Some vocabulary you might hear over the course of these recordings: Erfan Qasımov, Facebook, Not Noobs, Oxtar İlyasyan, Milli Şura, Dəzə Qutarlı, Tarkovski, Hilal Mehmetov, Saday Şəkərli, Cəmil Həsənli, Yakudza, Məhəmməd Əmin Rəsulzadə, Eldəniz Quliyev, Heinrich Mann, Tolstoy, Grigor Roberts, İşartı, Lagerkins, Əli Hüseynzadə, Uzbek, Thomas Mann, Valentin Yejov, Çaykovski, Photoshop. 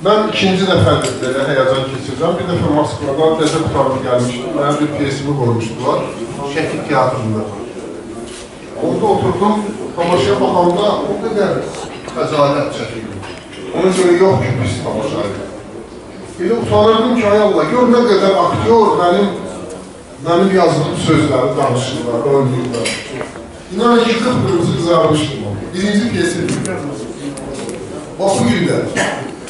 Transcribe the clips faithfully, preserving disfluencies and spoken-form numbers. Mən ikinci dəfədir belə həyəcan keçirəm. Bir dəfə Moskvadan Dəzə Qutarlı gəlmişdim. Mənə bir piyesimi qoymuşdular. Şəkil teatrında. Orada oturdum. Tamaşaya baxanda o qədər əzalət çəkildim. Onun görə yox ki, biz tamaşaydı. Elə utanırdım ki, ay Allah, gör nə qədər aktyor mənim Mənim yazdığım sözləri danışırlar, oynuyorlar. İnanın ki, qırmızı qızarmışdım. Birinci kesildim. Bakı günlər,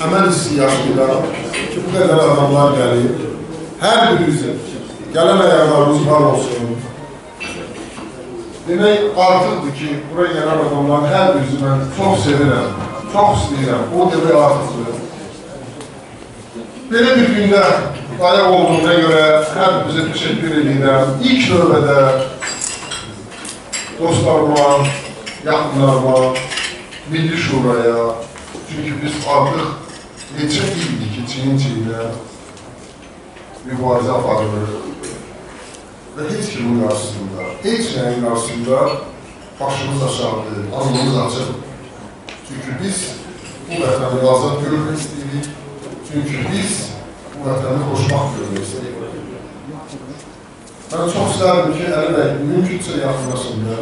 əməl istiyaklılar ki, bu qədər adamlar gəliyib. Hər birimizə gələn ayaqlarımız var olsun. Demək artıqdır ki, buraya gələn adamların hər birisi mən çox sevirəm, çox istəyirəm. O demək artıqdır. Belə bir gündə layiq olduğuna görə hər bizə təşəkkür edirəm. İlk növbədə dostlarıma, yaxınlarıma, Milli Şuraya, çünki biz artıq neçə ildir ki, çiyin-çiyinə mübarizə aparırıq və heç kimin qarşısında, heç nəyin qarşısında başımız aşağıdır, alnımız açıq. Çünki biz bu vətəni azad görmək istəyirik, çünki biz bu vətəni qoşmaq görmək istəyir. Mən çox istərdim ki, Əli bəy, mümkünsə yaxınlaşında,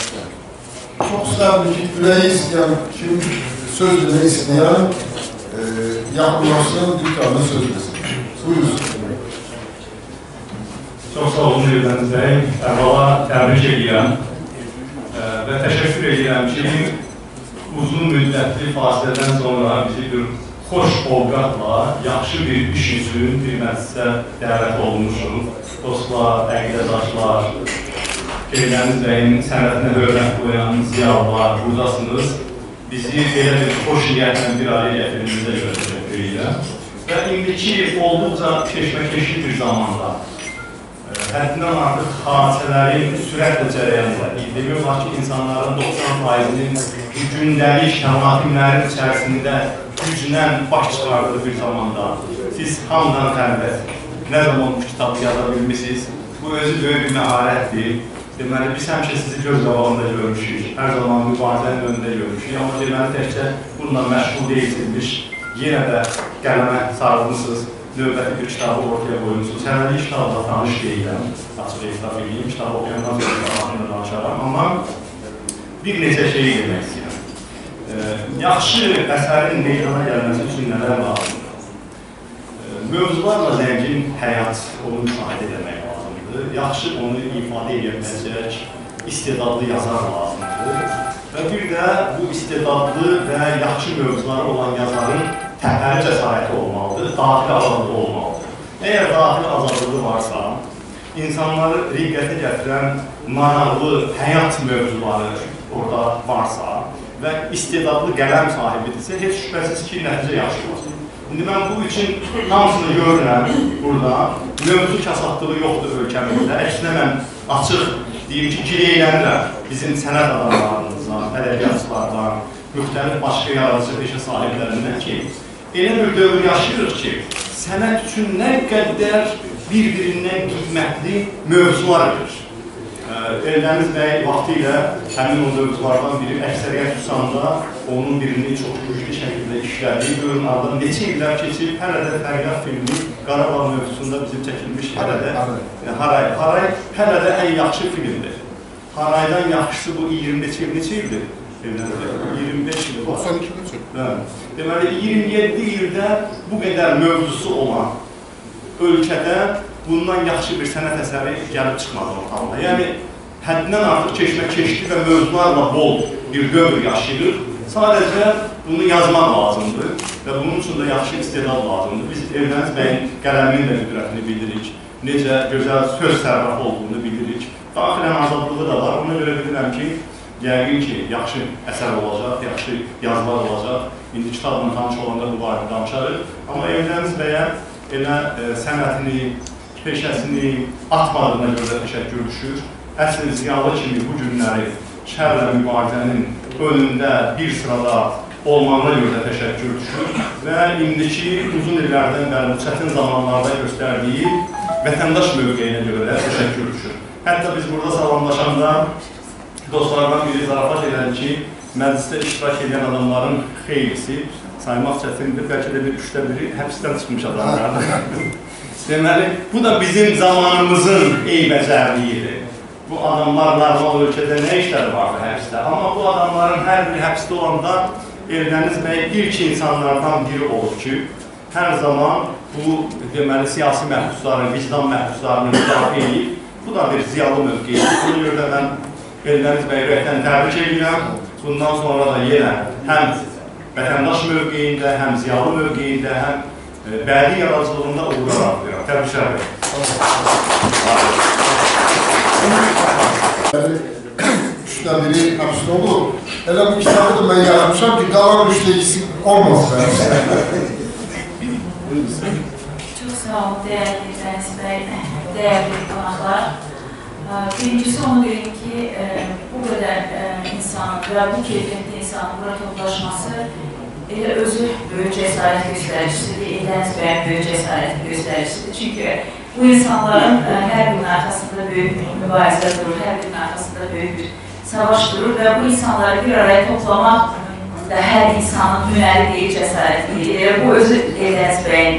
çox istərdim ki, ürəyi istəyən, kim söz ürəyi istəyən, yaxınlaşının bir tane söz istəyir. Buyursun. Çox sağ olun, Eldəniz bəy. Əvvəla təbrik edirəm və təşəkkür edirəm ki, uzun müddətli fasilədən sonra bizi görürüz. Xoş ovqatla, yaxşı bir iş üçün bir məclisə dəvət olunmuşum. Dostlar, əqdədaşlar, Eldəniz bəyin sənətinə hörmət qoyan ziyarlar buradasınız. Bizi belə bir xoş niyyətlə bir araya gətirinizə görə təşəkkür edirəm. Və indiki olduqca keşməkeşli bir zamanda həddindən artıq hadisələrin sürətlə cərəyəndə demək olar ki, insanların doxsan faizinin gündəlik təmatimlərin içərisində gücdən baş çıxardığı bir zamanda siz hamdan xəbət nə zaman bu kitabı yaza bilmişsiniz? Bu özü böyük bir məharətdir. Deməli, biz həmişə sizi göz qabağında görmüşük, hər zaman mübarizənin önündə görmüşük. Amma deməli, təkcə bununla məşğul deyilmiş, yenə də qələmə sarılmışsınız. Növbəti bir kitabı ortaya qoyunsunuz. Həməli kitabla tanış deyiləm, açıq etiraf edeyim, kitabı oxuyandan sonra haqqında danışaram. Amma bir neçə şeyi demək istəyirəm. Yaxşı əsərin meydana gəlməsi üçün nələr lazımdır? Mövzularla zəngin həyat, onu müşahidə edəmək lazımdır. Yaxşı onu ifadə edəməyəcək istedadlı yazar lazımdır. Və bir də bu istedadlı və yaxşı mövzuları olan yazarın təhəri cəsarəti olmalıdır, daxili azadlığı olmalıdır. Əgər daxili azadlığı varsa, insanları riqqətə gətirən maraqlı həyat mövzuları orada varsa və istedadlı qələm sahibidirsə, heç şübhəsiz ki, nəticə yaxşı olacaq. İndi mən bu üçün hamısını görürəm burada, mövzu kasatlığı yoxdur ölkəmizdə. Əksinə mən açıq deyim ki, girəyənlər bizim sənət adamlarımızdan, ədəbiyyatçılardan, müxtəlif başqa yaradıcı peşə sahiblərindən ki, elə bir dövr yaşayırıq ki, sənət üçün nə qədər bir-birindən qiymətli mövzular verir. Eldəniz bəy vaxtı ilə həmin o mövzulardan biri əksəriyyət üsanda onun birini çox güclü şəkildə işlədiyi görün ardından neçə illər keçib, hər ədə Fərqat filmi Qarabağ mövzusunda bizim çəkilmiş hər ədə Haray. Haray hər ədə ən yaxşı filmdir. Haraydan yaxşısı bu iyirmi neçə il neçə ildir? iyirmi beş il var. Deməli, iyirmi yeddi ildə bu qədər mövzusu olan ölkədə bundan yaxşı bir sənət əsəri gəlib çıxmadı ortamda. Yəni, həddindən artıq keşməkeşli və mövzularla bol bir dövr yaşayır. Sadəcə bunu yazmaq lazımdır və bunun üçün də yaxşı istedad lazımdır. Biz Eldəniz bəyin qələminin də qüdrətini bilirik, necə gözəl söz sərrafı olduğunu bilirik. Daxilən azadlığı da var, ona görə bilirəm ki, yəqin ki, yaxşı əsər olacaq, yaxşı yazılar olacaq. İndi kitabla tanış olanda bu barədə danışarıq. Amma Eldəniz bəyə elə sənətini, peşəsini atmadığına görə təşəkkür düşür. Əsl ziyalı kimi bu günləri şərlə mübarizənin önündə bir sırada olmağına görə təşəkkür düşür. Və indiki uzun illərdən bəri çətin zamanlarda göstərdiyi vətəndaş mövqeyinə görə təşəkkür düşür. Hətta biz burada salamlaşanda dostlardan biri zarafat edən ki, məclisdə iştirak edən adamların xeyrisi saymaq çətindir, bəlkə də bir üçdə biri həbsdən çıxmış adamlardır. Deməli, bu da bizim zamanımızın eybəcərliyidir. Bu adamlar normal ölkədə nə işləri vardı həbsdə? Amma bu adamların hər biri həbsdə olanda Eldəniz bəy ilk insanlardan biri olur ki, hər zaman bu deməli, siyasi məhbusların, vicdan məhbuslarının müdafiə edib. Bu da bir ziyalı mövqeyidir. Buna görə də mən Eldəniz bəyi ürəkdən təbrik edirəm. Bundan sonra da yenə həm vətəndaş mövqeyində, həm ziyalı mövqeyində, həm bədii yaradıcılığında uğur arzulayıram. Təbrik edirəm. Üçdə biri həbsdə olur. Elə bu kitabı da mən yaratmışam ki, qalan üçdə eksik olmasın. Çox sağ ol, dəyərli Eldəniz bəy, dəyərli qonaqlar. Birincisi onu deyim ki, bu qədər insanın və bu keyfiyyətli insanın bura toplaşması elə özü böyük cəsarət göstəricisidir, Eldəniz bəyin böyük cəsarət göstəricisidir. Çünki bu insanların hər birinin arxasında böyük bir mübarizə durur, hər birinin arxasında böyük bir savaş durur və bu insanları bir araya toplamaq hər insanın hünəri deyil, cəsarət deyil. Bu, özü Eldəniz bəyin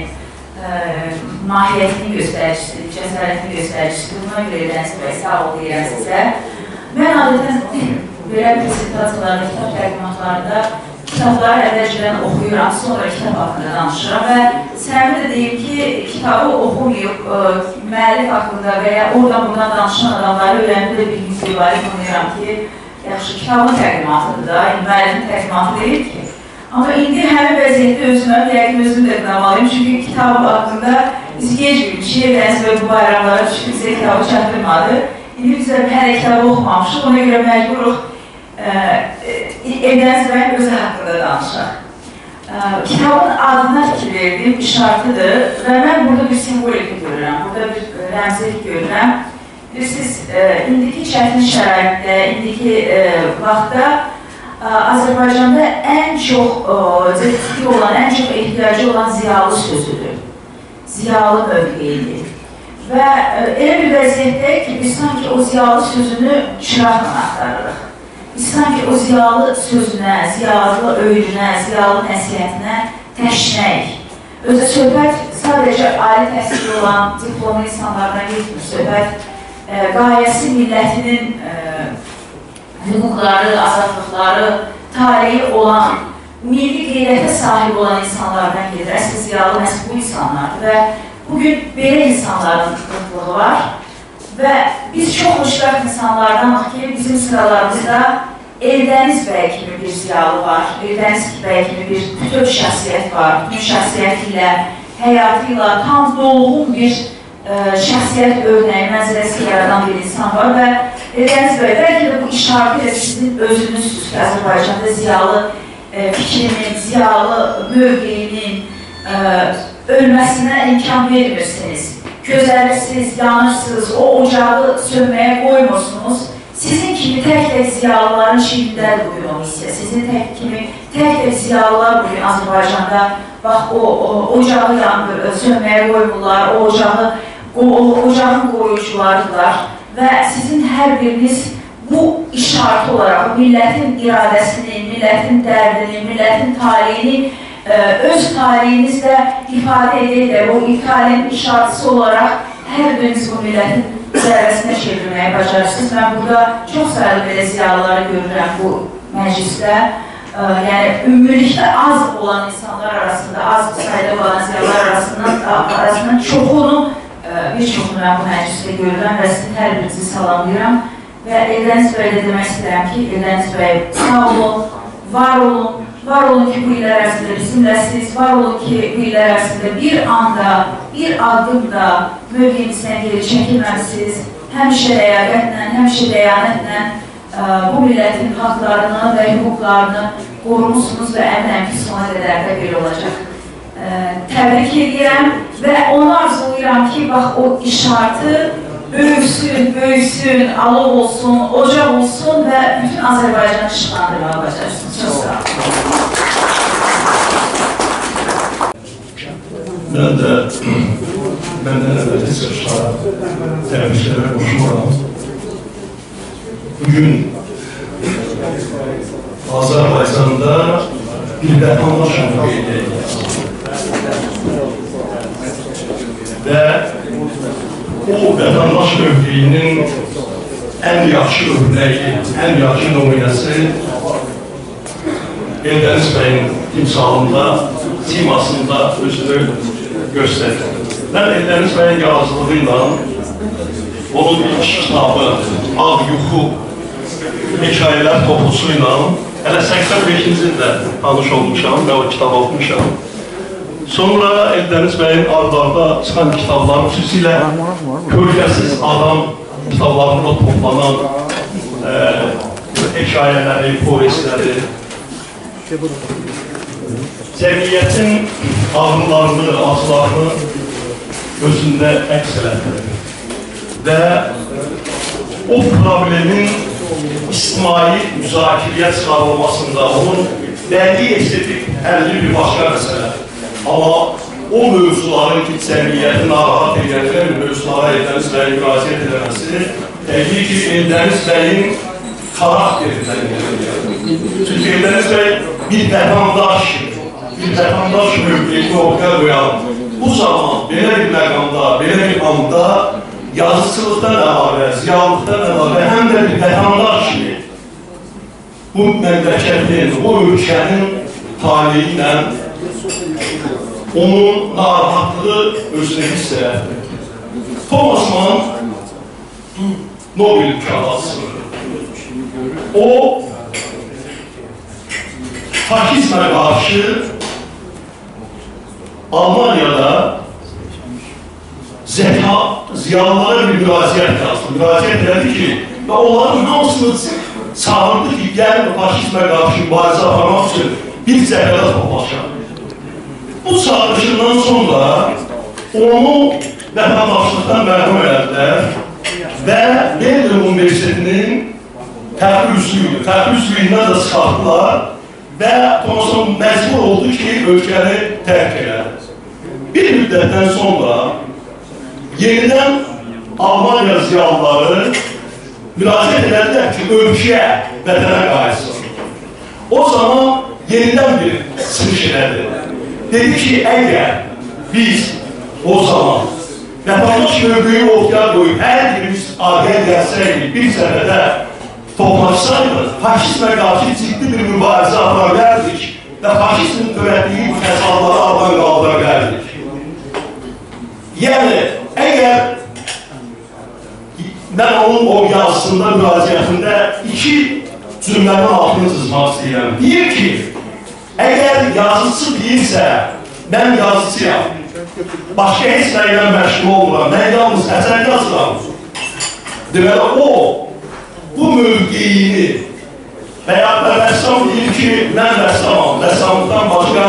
mahiyyətini göstəricisidir, cəsarətini göstəricisidir. Buna görə Eldəniz bəy, sağ ol deyirəm sizə. Mən adətən belə prezentasiyalarında, kitab təqdimatlarında kitabları əvvəlcədən oxuyuram, sonra kitab haqqında danışıram və səmimi də deyim ki, kitabı oxumayıb, müəllif haqqında və ya oradan-buradan danışan adamları öyrəndə də bilgisi ibarət anlayıram ki, yaxşı, kitabın təqdimatıdır da, müəllifin təqdimatı deyil ki. Amma indi həmin vəziyyətdə özümə, yəqin özümü də qınamalıyım. Çünki kitab haqqında biz gec bilmişik, Eldəniz bəy bu bayramlara düşkü bizə kitabı çatdırmadı. İndi biz də hələ kitabı oxumamışıq, ona görə məcburuq Eldəniz bəyin özü haqqında danışaq. Kitabın adına fikir verdiyim, İşartıdır və mən burada bir simbolik görürəm, burada bir rəmzilik görürəm. Siz indiki çətin şəraitdə, indiki vaxtda Azərbaycanda ən çox zəfiki olan, ən çox ehtiyacı olan ziyalı sözüdür, ziyalı mövqeyidir. Və elə bir vəziyyətdəyik ki, biz sanki o ziyalı sözünü çıraqla axtarırıq. Biz sanki o ziyalı sözünə, ziyalı öyrünə, ziyalı nəsiyyətinə təşnəyik. Özə söhbət sadəcə ali təhsil olan, diplomlu insanlardan getmiş söhbət, qayəsi millətinin hüquqları, azadlıqları, taleyi olan, milli qeyrətə sahib olan insanlardan gedir. Əsli ziyalı məhz bu insanlardır və bugün belə insanların qıtlığı var və biz çox xoşbəxt insanlardanıq ki, bizim sıralarımızda Eldəniz bəy kimi bir ziyalı var, Eldəniz bəy kimi bir bütöv şəxsiyyət var, bütün şəxsiyyəti ilə, həyatı ilə tam dolğun bir şəxsiyyət örnəyi, mənzərəsi yaradan bir insan var və Eldəniz bəy, bəlkə də bu işartı ilə sizin özünüzsüz ki, Azərbaycanda ziyalı fikrinin, ziyalı mövqeyinin ölməsinə imkan vermirsiniz. Gözəlirsiniz, yanırsınız, o ocağı sönməyə qoymursunuz. Sizin kimi tək-tək ziyalıların şiirindədir bugün o missiya. Sizin kimi tək-tək ziyalılar bugün Azərbaycanda bax, o ocağı sönməyə qoymurlar, o ocağı ocağın qoyucularıdırlar və sizin hər biriniz bu işartı olaraq millətin iradəsini, millətin dərdini, millətin taleyini öz taleyinizlə ifadə edilir. O ifadenin işartısı olaraq hər biriniz bu millətin zərrəsinə çevirməyi bacarırsınız. Mən burada çox sayılı belə ziyalıları görürəm bu məclisdə. Yəni, ümumilikdə az olan insanlar arasında, az sayıda olan ziyalılar arasında çoxunu, bir çoxunu mən bu məclisdə görürəm və sizin hər birinizi salamlayıram və Eldəniz bəyə demək istəyirəm ki, Eldəniz bəyə sağ olun, var olun, var olun ki, bu illər ərzində bizimləsiniz, var olun ki, bu illər ərzində bir anda, bir adımda mövqeyinizdən geri çəkilməmsiniz, həmişə ləyaqətlə, həmişə dəyanətlə bu millətin haqlarını və hüquqlarını qorumuşsunuz və əminəm ki, sona qədər də belə olacaq. Təbrik edirəm və onu arzulayıram ki, bax, o işartı böyüksün, böyüksün, alov olsun, ocaq olsun və bütün Azərbaycanı işıqlandırmağa bacarsınız. Çox sağ olun. Mən də məndən əvvəli çıxışlar, təbriklərə qoşuram. Bugün Azərbaycanda bir vətəndaş kimi qeydiyyək və o vətəndaş mövqeyinin ən yaxşı örnəyi, ən yaxşı nümunəsi Eldəniz bəyin timsalında, simasında özünü göstərir. Mən Eldəniz bəyin yazılığıyla onun ilk kitabı Ağ Yuxu hekayələr toplusuyla hələ səksən beşinci ildə tanış olmuşam və o kitab almışam. Sonra Eldəniz bəyin ardarda çıxan kitablar, xüsusilə Kölgəsiz Adam kitablarında toplanan hekayələri, povestləri, cəmiyyətin ağrılarını, acılarını özündə əks elətdir və o problemin ictimai müzakirəyə çıxarılmasında onun dəli estetik əlli bir başqa məsələdir. Amma o mövzuların ki, cəmiyyəti narahat edilən mövzulara Eldəniz bəyin müraciət edilməsi təbii ki, Eldəniz bəyin xarakterindən edilir. Çünki Eldəniz bəy bir vətəndaş, bir vətəndaş mövqeyini ortaya qoyan bu zaman belə bir məqamda, belə bir anda yazıçılıqdan əlavə, ziyalıqdan əlavə həm də bir vətəndaş ki, bu məmləkətin, bu ölkənin taleyi ilə onun narahatlığı özünə hiss edir. Thomas Mann Nobel mükafatçısı. O, faşizmə qarşı Almanya'da ziyalılara bir müraciət yazdı. Müraciət elədi ki, və onların hamısını çağırdı ki, gəlin faşizmə qarşı mübarizə aparmaq üçün bir cəbhədə toplaşaq. Bu çağırışından sonra onu vətəndaşlıqdan məhrum elədilər və Berlin Universitetinin təhrüzlüyü, təhrüzlüyündən də çıxartdılar və Thomas'ın məcbur oldu ki, ölkəni tərk edədir. Bir müddətdən sonra yenidən Almanya ziyalıları müraciət edədir ki, ölkəyə vətənə qayıtsın. O zaman yenidən bir çıxış edədir. Dedi ki, əgər biz o zaman vətəndaş mövqeyi ortaya qoyub, hər birimiz adiyə gəlsək bir sənədə toplaşsaydı, faşizmə qarşı ciddi bir mübarizə apara bilərdik və faşizmin törətdiyi fəsadları aradan qaldıra bilərdik. Yəni, əgər mən onun o yazısında, müraciətində iki cümlənin altını cızmaq istəyirəm. Deyir ki, əgər yazıcı deyirsə, mən yazıcıyam, başqa heç nəylə məşğul olmuram, mən yalnız əsər yazıram. Deməli, o, bu mövqeyini və ya rəssam deyir ki, mən rəssamam, rəssamlıqdan başqa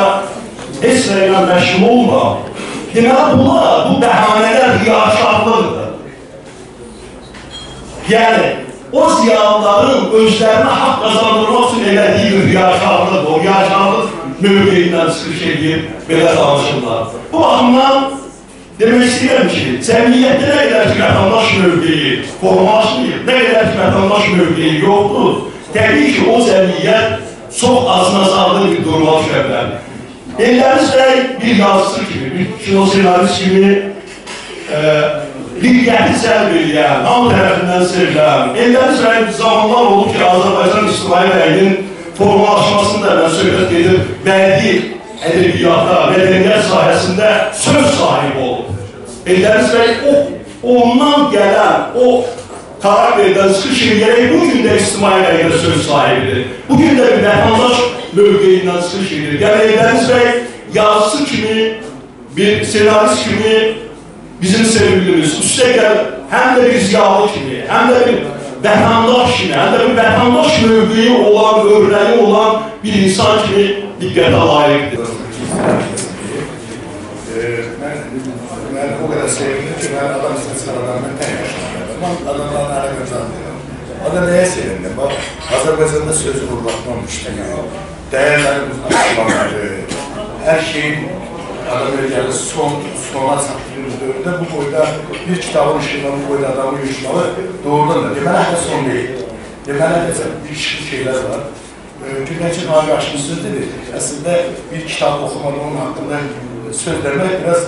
heç nəylə məşğul olmam. Deməli, bunlar, bu bəhanələr riyakarlıqdır. Yəni, o ziyalıların özlərinə haqq qazandırmaq üçün elədiyi riyakarlıqdır. O riyakarlıq mövqeyindən çıxış edib, belə danışırlar. Bu baxımdan demək istəyirəm ki, cəmiyyətdə nə qədər ki, vətəndaş mövqeyi formalaşmayıb, nə qədər ki, vətəndaş mövqeyi yoxdur, təbii ki, o cəmiyyət çox azınazarlı bir duruma düşə bilər. Eldəniz bəy bir yazıcı kimi, bir kinosenarist kimi diqqəti cəlb edən, hamı tərəfindən sevilən, Eldəniz bəy zamanlar olub ki, Azərbaycan ictimai rəyinin formalaşmasında mən söhbət edib, bəlli ədəbiyyatda, mədəniyyət sahəsində söz sahibi olub. Eldəniz bəy, ondan gələn, o karakterdən çıxış edərək bugün də ictimai rəyində söz sahibidir. Bugün də bir vətəndaş mövqeyindən çıxış edir. Yəni, Eldəniz bəy, yazısı kimi, bir senarist kimi bizim sevgilimiz, üstəgəl həm də bir ziyalı kimi, həm də bir vətəndaş kimi, həm də bir vətəndaş mövqeyi olan, örnəyi olan bir insan kimi diqqətə layiqdir. Mən o qədər sevindim ki, mən adam istəyir sıralarından təyəşdirəm. Adamların hələ qazandım. Adam nəyə sevindim? Bax, Azərbaycanda sözü vurulaqmamışdır. Dəyərlərin vurulaqmamışdır. Hər şeyin adam ölkəli sona çatdığımız dövrdə bu boyda bir kitabın işindən bu boyda adamın yükləli doğrudan da. Deməli, hələ son deyil. Deməli, hələ bir şeylər var. gündəki qardaşımızdır dedi. Əslində bir kitab oxumalı onun haqqında sözləmək biraz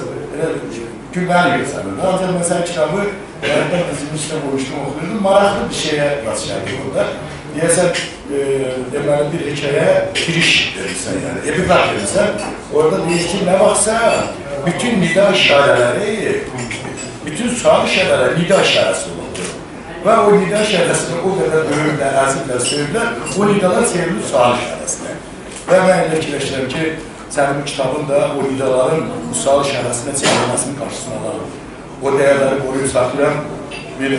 gülməli görsənir. Ancaq məsələn kitabı əlimdən bizim üstünə qoymuşdum, oxuyurdum. Maraqlı bir şeyə rast gəldik orada. Deyəsən, deməli bir hekəyə giriş verirsən, yəni epiqraf verirsən. Orada deyir ki, nə vaxtsa bütün nida işarələri, bütün sual işarələri nida işarəsi olundu. Və o nida işarəsini o qədər döyürlər, əzimlər, söylürlər, o nidalar sevilir sual işarəsində. Və mən elə fikirləşirəm ki, sənin bu kitabın da o nidaların bu sual işarəsində çevrilməsinin qarşısına alır. O dəyərləri qoruyub saxlayan bir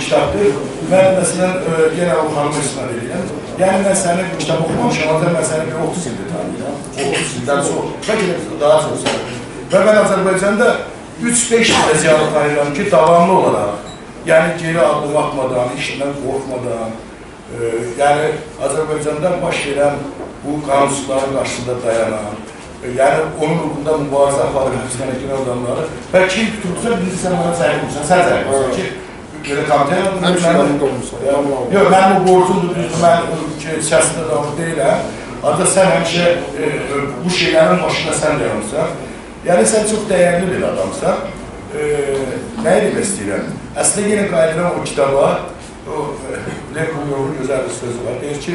kitabdır. Mən məsələn, yenə o xanımın üstünə deyirəm. Yəni, mən səni bu kitabı oxumamışam, ancaq mən səni bir otuz ildir tanıyıram. otuz ildən sonra, bəlkə də daha çox sənəm. Və mən Azərbaycanda üç beş ildə ziyaret tanıyıram ki, davamlı olaraq, yəni geri adım atmadan, işindən qorxmadan, yəni Azərbaycandan baş verən bu qanunsuzların qarşısında dayanan, yəni onun uğrunda mübarizə aparır, həbsdənə girən adamları və kim tutursa, bizi sən mənə zəif olursan, sən zəif olursan ki, belə komitəyə alınır. Həmçin alınır olmuşsan. Yox, mənim o borcumdur, düzdür, mən içərisində davranı deyiləm. Ancaq sən həmişə bu şeylərin başında sən dayanırsan. Yəni, sən çox dəyərli bir adamsan. Nəyə demək istəyirəm? Əslində, yenə qayıdıram o kitaba, o Lev Quliyevin gözəl bir sözü var. Deyir ki,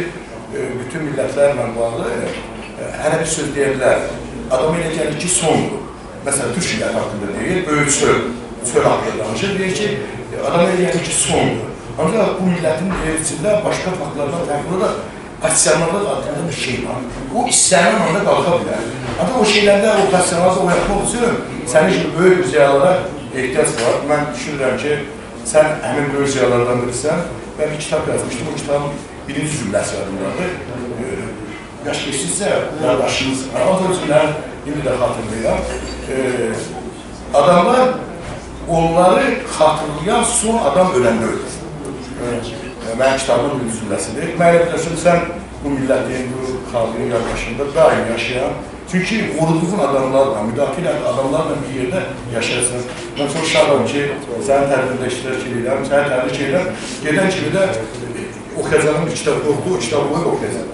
bütün millətlərlə bağlı hələ bir söz deyə bilər. Adam elə gəlir ki, sondur. Məsələn, türk millət haqqında deyil, böyük söl, söl haqqında danışır. Deyir ki, adam elə gəlir ki, sondur. Ancaq bu millətin içində başqa faktlardan fərqli olaraq passionalıq adında bir şey var. O istənin anda qalxa bilər. Ancaq o şeylərdə o passionalıq o yaxın olsun, sənin üçün böyük üzrəyalara ehtiyac var. Mən düşünürəm ki, sən həmin böyük ziyalardan birisən. Mən bir kitab yazmışdım, o kitabın birinci cümləsi adımlardır. Yaş keçdikcə, qardaşımız, anatorizmlər, indi də xatırlayam. Adamlar, onları xatırlayan son adam ölənlə ölür. Mən kitabın birinci cümləsidir. Mən edəsən, sən bu millətin, bu xalqın qardaşında daim yaşayan, çünki qoruduğun adamlarla, müdafilə adamlarla bir yerdə yaşayırsınız. Mən çox şadam ki, sənin təqdimdə iştirak edirəm, sənin təqdik edirəm. Gedən kimi də oxuyacağım bir kitab qorxdu, o kitab qoyub oxuyacaq.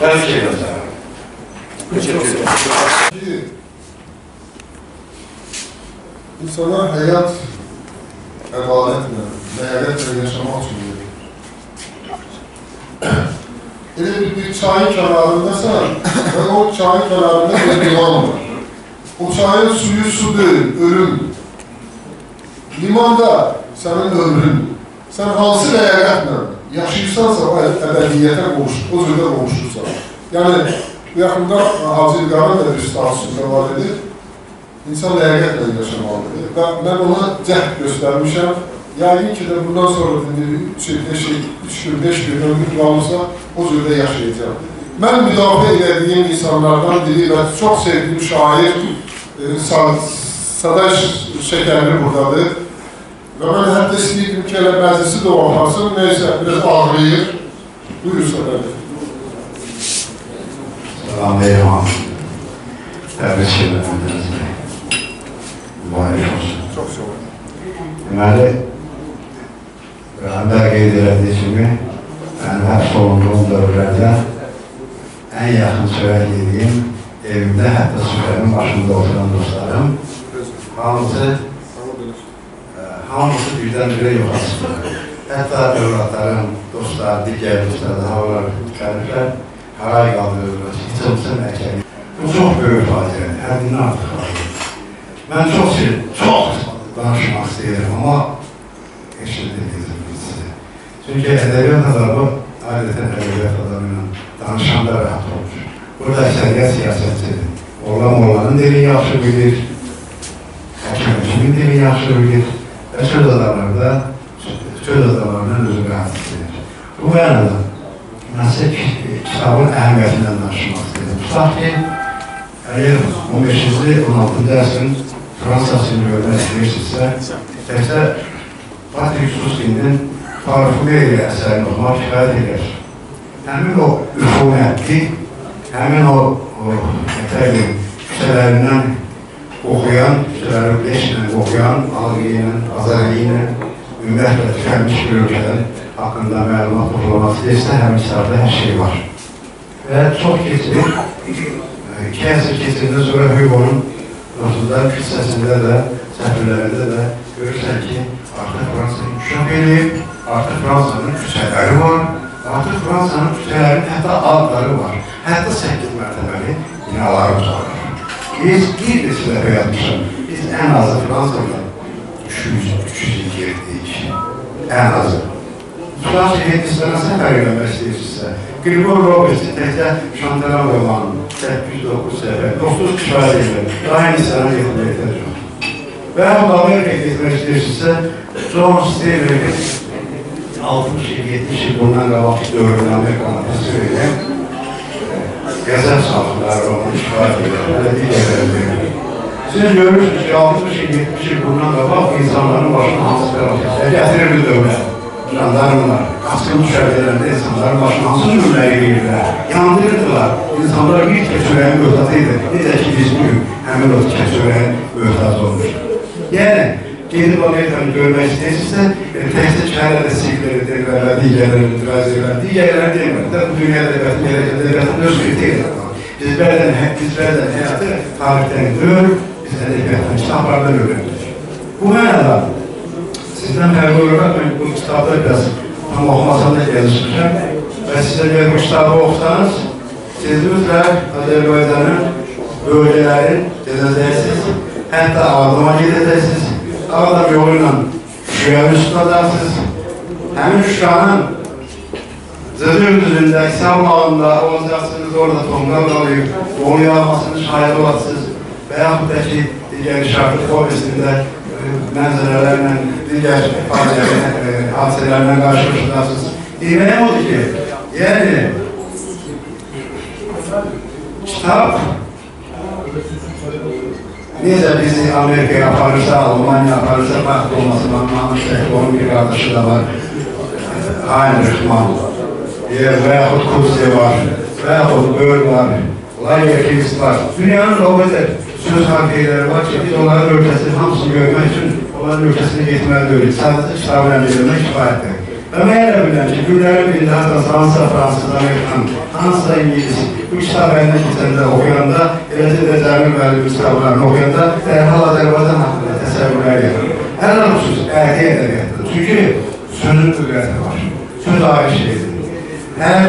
Təqdik edirəm. Teşəkkür edirəm. İnsanlar həyat əbalətlə, məyəqətlə yaşamaq üçün edir. Elə bir çayın kənarındasa və o çayın kənarında bir liman var. O çayın suyu su deyil, ölüm. Limanda sənin ömrün. Sən hansı ləyəqətlə yaşayırsansa, əbədiyyətə qovuşur, o cürdə qovuşursan. Yəni, yaxında Hacı İlqarın da bir statusunda var edir. İnsan ləyəqətlə yaşamalıdır. Və mən ona cəhd göstərmişəm. Yəqin ki, bundan sonra üç-beş gün ömrük qalırsa, o cürdə yaşayacaq. Mən müdafiə edədiyim insanlardan biri və çox sevdiyim şair Saday Şəkərli buradadır. Və mən hətta istəyirdim ki, elə məclisi də olmasın, neysə, biraz ağrıyır. Buyursa bəli. Salam, eyvan. Təbrik edirəm, əzmək. Mübarək olsun. Çox çox. Deməli, Rəhmət qeyd elədiyi kimi, mən həbs olunduğum dövrlərdə ən yaxın sürət ediyim, evimdə hətta sürənin başında oturan dostlarım, hamısı birdən-birə yoxa çıxdı. Hətta dövratlarım, dostlar, digər dostlar, daha olaraq mütəlliflər haray qaldırırlar, çıxılsın əkəli. Bu çox böyük faciədir, həddindən artıq faciədir. Mən çox sevdim, çox danışmaq istəyirəm, amma heç nə deyildim. Çünki ədəbiyyat azabı adətən ədəbiyyat azabıyla danışanda rahat olur. Burada əsəriyyət siyasətçidir. Oğlan oğlanın dili yaxşı bilir, həkəmçinin dili yaxşı bilir və söz adalarda, söz adalarının özü rahat edilir. Bu mənada nasib kitabın əhəmiyyətindən danışmaq istəyir. Tutaq ki, əgər on beşinci on altıncı əsrin Fransasını görmək istəyirsinizsə, təkcə Patrik Suskin'in Parfumiya ilə əsərin olmaq şikayət edir. Həmin o üfunətli, həmin o kütələrindən qoxuyan, kütələrindən qoxuyan, alqı ilə, azarı ilə, ümumiyyətlə tükənmiş bir ölkənin haqqında məlumat toplaması isə həmçarda hər şey var. Və çox keçir, iki əsr keçirdən sonra Hüqonun notunda, küçəsində də, səhvlərində də görürsən ki, artıq Fransa inkişaf edib, artıq Fransanın küçələri var, artıq Fransanın küçələrinin hətta adları var, hətta səkkiz mərtəbəli binaları var. Biz bir nesildə böyətmişəm, biz ən azı Fransa'da üç yüz girdik, ən azı. Fransa Hindistana səfər eləmək istəyirsinizsə, Grigor Robertsin təkdə Şandaran Romanın səkkiz yüz doqquz səfər, doqquz kişvəz edilir, daha Hindistan'a getmək edəcəm. Və Amerika getmək istəyirsinizsə, John Steven'in altmış yeddi bundan qabaq dövrün Amerikan'a təsvir edək. Gəzən sağlıqlar, onun şifat edilməklə deyək edilməklə. Siz görürsünüz ki, altmış yetmiş bundan qabaq insanların başına hansı qərafətlər gətirir bir dövlət. Jandarmlar, qaçqın düşərgələrində insanların başına hansı cümləyə girirlər, yandırırdılar. İnsanlara bir kəsörəyin möhtazı idi. Necə ki, biz bugün həmin o kəsörəyin möhtazı olmuşuz. Yəni, gedib Amerikanı görmək istəyirsə, təkcə kərlərdə sikləri deyirlər, digərləri itiraz edirlər, digərləri deyirlər. Dünyada ədəbiyyatın öz kriteriyyə qalır. Biz bədən həyatı tarixdən dör, biz ədəbiyyatın kitablardan öyrəndik. Bu mənada sizdən fərqli olaraq mən bu kitabda biraz tam oxumasam da yazışmışam və sizə gəl bu kitabı oxusanız, siz özlə Azərbaycanın bölgələrin gedəcəksiniz, hətta Ağdama gedəcəksiniz, Ağdam yoluyla Şuraya üstünədərsiniz. Həmin Şuranın Zəzir düzündə, İslam ağında olacaqsınız, orada tonqal qalıyıb, onu yağmasını şahid olasınız və yaxud da ki, digər İşartı povesində mənzərələrlə, digər hadisələrlə qarşılaşırsınız. Deməyəm odur ki, yəni, kitab necə bizi Amerikaya aparırsa, Almanya aparırsa, baxd olmasın, anlamı şəhid onun bir qardaşı da var, Heinrich Mann, və yaxud Kutsi var, və yaxud Böl var, Lagerkins var. Dünyanın o qədər söz haqqeyləri var ki, biz onların ölkəsini hamısını görmək üçün onların ölkəsini getməlidir, sadəcə kitablarını görmək kifayətdir. Və mən elə biləm ki, günlərin birində hansıda Fransa, Fransız, Amerikan, hansıda İngiliz, bu kitab əlinə keçəndə oxuyanda, eləcə də Cəmil müəllimiz kitablarını oxuyanda, dərhal Azərbaycan haqqında təsəvvürlər gəlir. Hər an xüsus, əhdi ədəbiyyatdır. Çünki sözün qüdrəti var, söz ayrı şeydir. Hər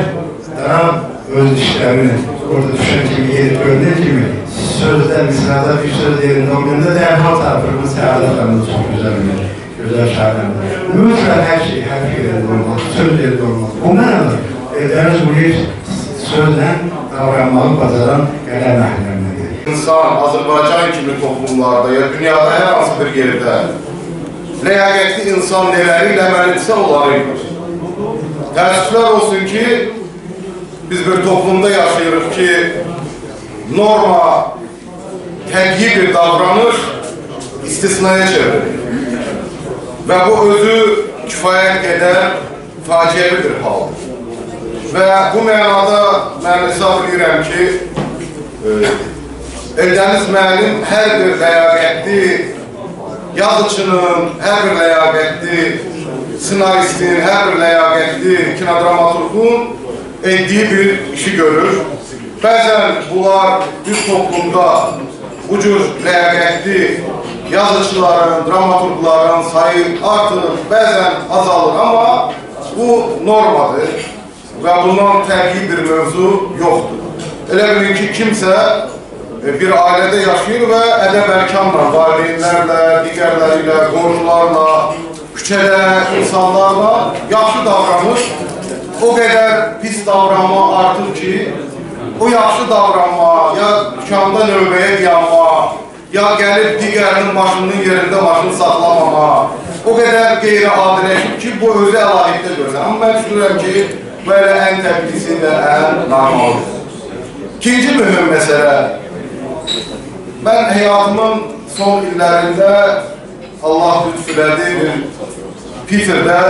dram öz işlərini, orada düşən kimi, yerib görünür kimi, sözdə, misrada, bir söz yerində oxuyanda, dərhal tarifimiz, səhərləfəmiz çox güzəlmir. Gözəl şəhərləmdir. Mütlən hər şey, hər şeylərdə olmaz, sözlərdə olmaz. O mənədir, Eldəniz Quliyev sözlə davranmağı bacaran qələm əhləmlidir. İnsan Azərbaycan kimi toplumlarda ya dünyada hər hansı bir yerdə ləyaqətli insan nələri ilə mənimsə olarıydır. Təəssüflər olsun ki, biz bir toplumda yaşayırıq ki, norma, təqyi bir davranış istisnaya çevirir. Və bu özü kifayət qədər faciəli bir haldır. Və bu mənada mən hesab edirəm ki, Eldəniz müəllim hər bir ləyaqətli yazıçının, hər bir ləyaqətli ssenaristin, hər bir ləyaqətli kinodramaturqun etdiyi bir işi görür. Bəzən bunlar bir toplumda bu cür ləyaqətli yazıçıların, dramaturqların sayı artır, bəzən azalır, amma bu normadır və bundan təqib bir mövzu yoxdur. Elə bilir ki, kimsə bir ailədə yaşayır və ədəb-ərkanla, valideynlərlə, digərlərilə, qonşularla, küçədə, insanlarla yaxşı davranır. O qədər pis davranma artır ki, o yaxşı davranma, ya dükanda növbəyə dayanma, ya gəlib digərinin başının yerində başını saxlamama, o qədər qeyri-adiləşib ki, bu özü əlahiyyətdə görsən. Amma mən düşünürəm ki, belə ən təblisi və ən normaldır. İkinci mühüm məsələ, mən həyatımın son illərində Allah lütf elədi, Peterdə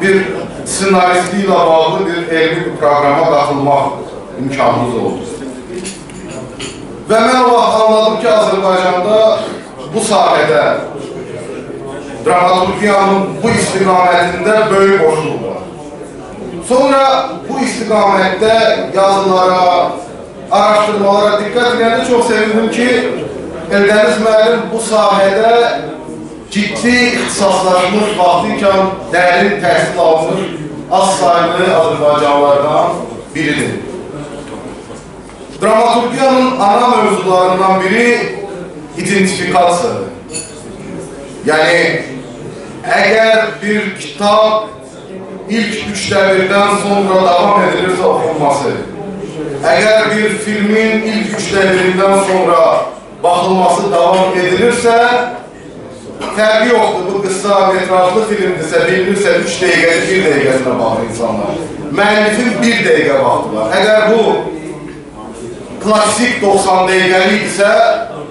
bir ssenaristliyi ilə bağlı bir elmi bir proqrama daxılmaq imkanımız oldu. Və mən o vaxt anladım ki, Azərbaycanda bu sahədə dramaturgiyanın bu istiqamətində böyük boşluq var. Sonra bu istiqamətdə yazılara, araştırmalara dikkat edildi. Çok sevindim ki Eldəniz müəllim bu sahədə ciddi ixtisaslaşmış, vaxtikən dərin təhsil almış az sayılı Azərbaycanlılardan biridir. Dramaturgiyanın ana mövzularından biri identifikasiyadır. Yani eğer bir kitap ilk üç devirden sonra devam edilirse okunması, eğer bir filmin ilk üç devirinden sonra bakılması devam edilirse terbi yoktur. Bu kısa metrajlı filmdirse, bilinirse üç dakikası bir dakikasına bakır insanlar. Müellifin bir dakika baktılar. Eğer bu klasik doksan dakikalık ise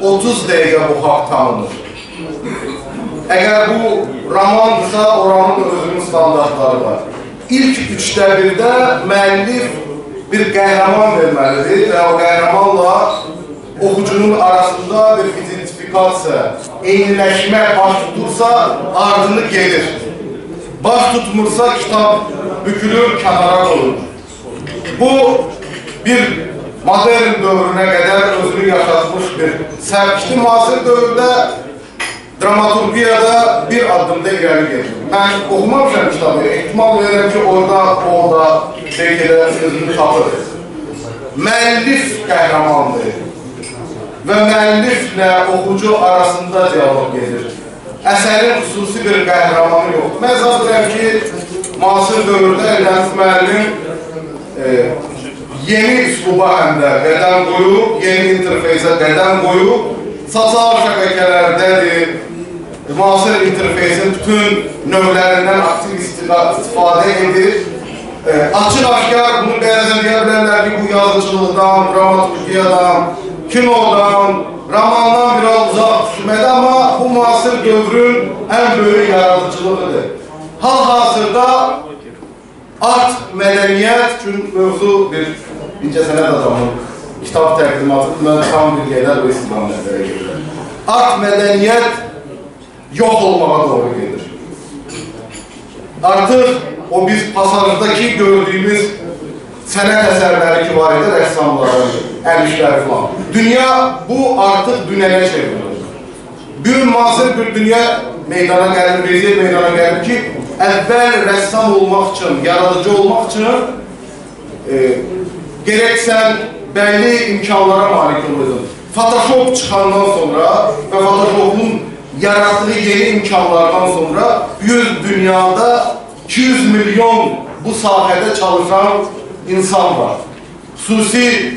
otuz dakika bu hak tanınır. Eğer bu romandırsa oranın özünün standartları var. İlk üç devirde müellif bir kahraman vermelidir ve o kahramanla okucunun arasında bir identifikasiya, eynileşme baş tutursa ardını gelir. Baş tutmursa kitap bükülür, kenara olur. Bu bir modern dövrüne kadar özünü yaşatmış bir serpişti. Müasir dövrde dramaturgiyada bir adımda ileri gelir. Ben okumamışam kitabı, ihtimal verir ki orada, orada belki de özünü tapır. Müellif kahramandır ve müellifle okucu arasında diyalog gelir. Eserin hususi bir kahramanı yok. Mən zat edəm ki, müasir dövrdə Eldəniz müəllim e, yeni üsluba həm də qədəm qoyub, yeni interfeysə qədəm qoyub, sosial şəbəkələrdədir, müasir interfeysin bütün növlərindən aktiv istifadə edir. E, Açıq-aşkar bunu qəyəzəm gələ bilərlər ki, bu yazıcılıqdan, dramaturgiyadan, kinodan, romandan biraz uzaq düşmədi, ama bu müasir dövrün en büyük yaradıcılığıdır. Hal-hazırda art, mədəniyyət çünkü mövzu bir incəsənət adamın kitab təqdimatında tam bir yerler ve istimamlarına gelir. Art, mədəniyyət yok olmağa doğru gelir. Artık o biz pasarızdaki gördüğümüz sənət əsərləri ki var idi, rəssamlar, əmişlər falan. Dünya bu artıq dünəyə çevrilir. Bir müasir bir dünya meydana gəlir, vəziyyət meydana gəlir ki, əvvəl rəssam olmaq üçün, yaradıcı olmaq üçün e, gereksən bəlli imkanlara malik olursun. Photoshop çıxandan sonra və Photoshop'un yaratdığı yeni imkanlardan sonra yüz dünyada iki yüz milyon bu sahədə çalışan insan var. Xüsusi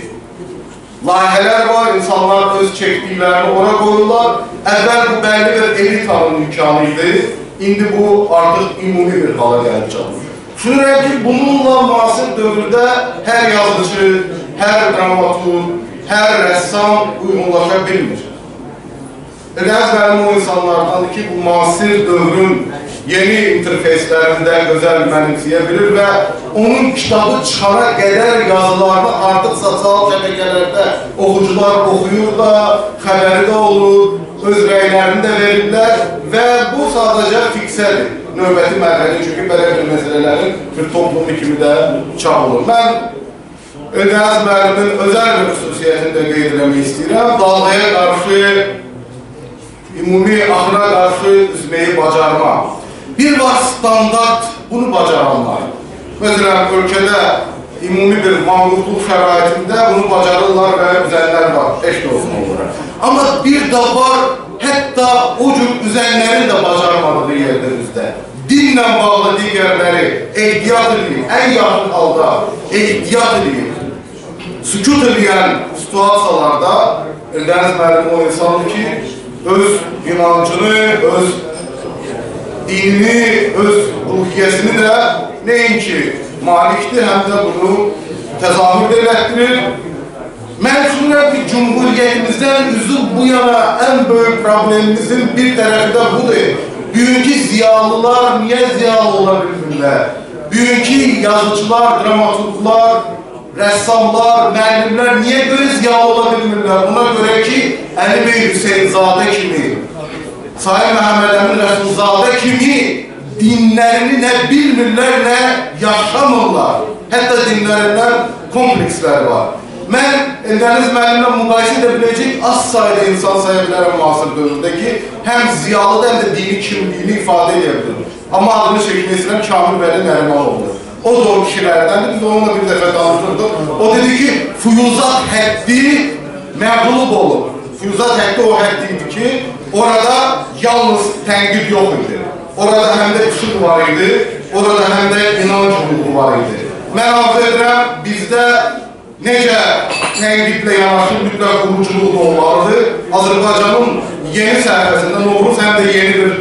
layihələr var, insanlar öz çəkdiklərini ona qoyurlar. Əvvəl bu bəlli bir elitanın imkanı idi, indi bu artıq ümumi bir hala gələcək. Çünkü bununla müasir dövrdə hər yazıcı, hər dramaturq, hər rəssam uyumlaşa bilmir. Eldəniz müəllim o insanlardandır ki, bu müasir dövrün yeni interfeyslərində gözəl mənimsiyə bilir və onun kitabı çıxana qədər yazılarını artıq sosial şəbəkələrdə oxucular oxuyur da, xəbəri də olur, öz rəylərini də verirlər və bu sadəcə fiksədir növbəti mərhələ, çünki belə bir məsələlərin bir toplumu kimi də çap olur. Mən Eldəniz müəllimin özəl bir xüsusiyyətini də qeyd eləmək istəyirəm. Dalğaya qarşı, ümumi axıra qarşı üzməyi bacarmaq. Bir var standart bunu bacaranlar. Mesela ülkede imumi bir mangutluk şəraitinde bunu bacarırlar ve üzenler var. Eşit olsun olarak. Ama bir de var hatta o cür üzenlerin de bacarmadığı yerlerimizde. Dinle bağlı diğerleri ehtiyat edeyim. En yakın halda ehtiyat edeyim. Sükut edilen situasalarda Eldəniz müəllim o insandır ki öz inancını, öz dinini, öz ruhiyyəsini də neyinki malikdir, həm də bunu təzahür elətdirir. Mən düşünürəm ki, Cumhuriyyətimizdən üzül bu yana ən böyük problemimizin bir tərəfi də budur. Bugünkü ziyalılar niyə ziyalı ola bilmirlər? Bugünkü yazıcılar, dramaturqlar, rəssamlar, müəllimlər niyə böyle ziyalı ola bilmirlər? Buna görə ki, Əli bəy Hüseynzadə kimi Sayın Məhəmməd Əmin Rəsulzadə kimi dinlərini nə bilmirlər, nə yaşamırlar. Hətta dinlərindən komplekslər var. Mən Eldəniz müəllimlə müqayisə edə biləcək az sayda insan sahiblərə müasir dövründə ki, həm ziyalıdır, həm də dini kimliyini ifadə edə bilir. Amma adını çəkmək istəyirəm, Kamil Vəli Nərimanovdur. O doğru kişilərdən, biz onunla bir dəfə danışdırdık. O dedi ki, Füyuzat həddi məğlub olur. Füyuzat həddi o həddi idi ki, orada yalnız tənqid yox idi. Orada həm də küsur var idi, orada həm də inanc hüququ var idi. Mən arzu edirəm, bizdə necə tənqidlə yanaşır, mütləq quruculuq olmalıdır. Azərbaycanın yeni səhvəsində, Novruz həm də yeni bir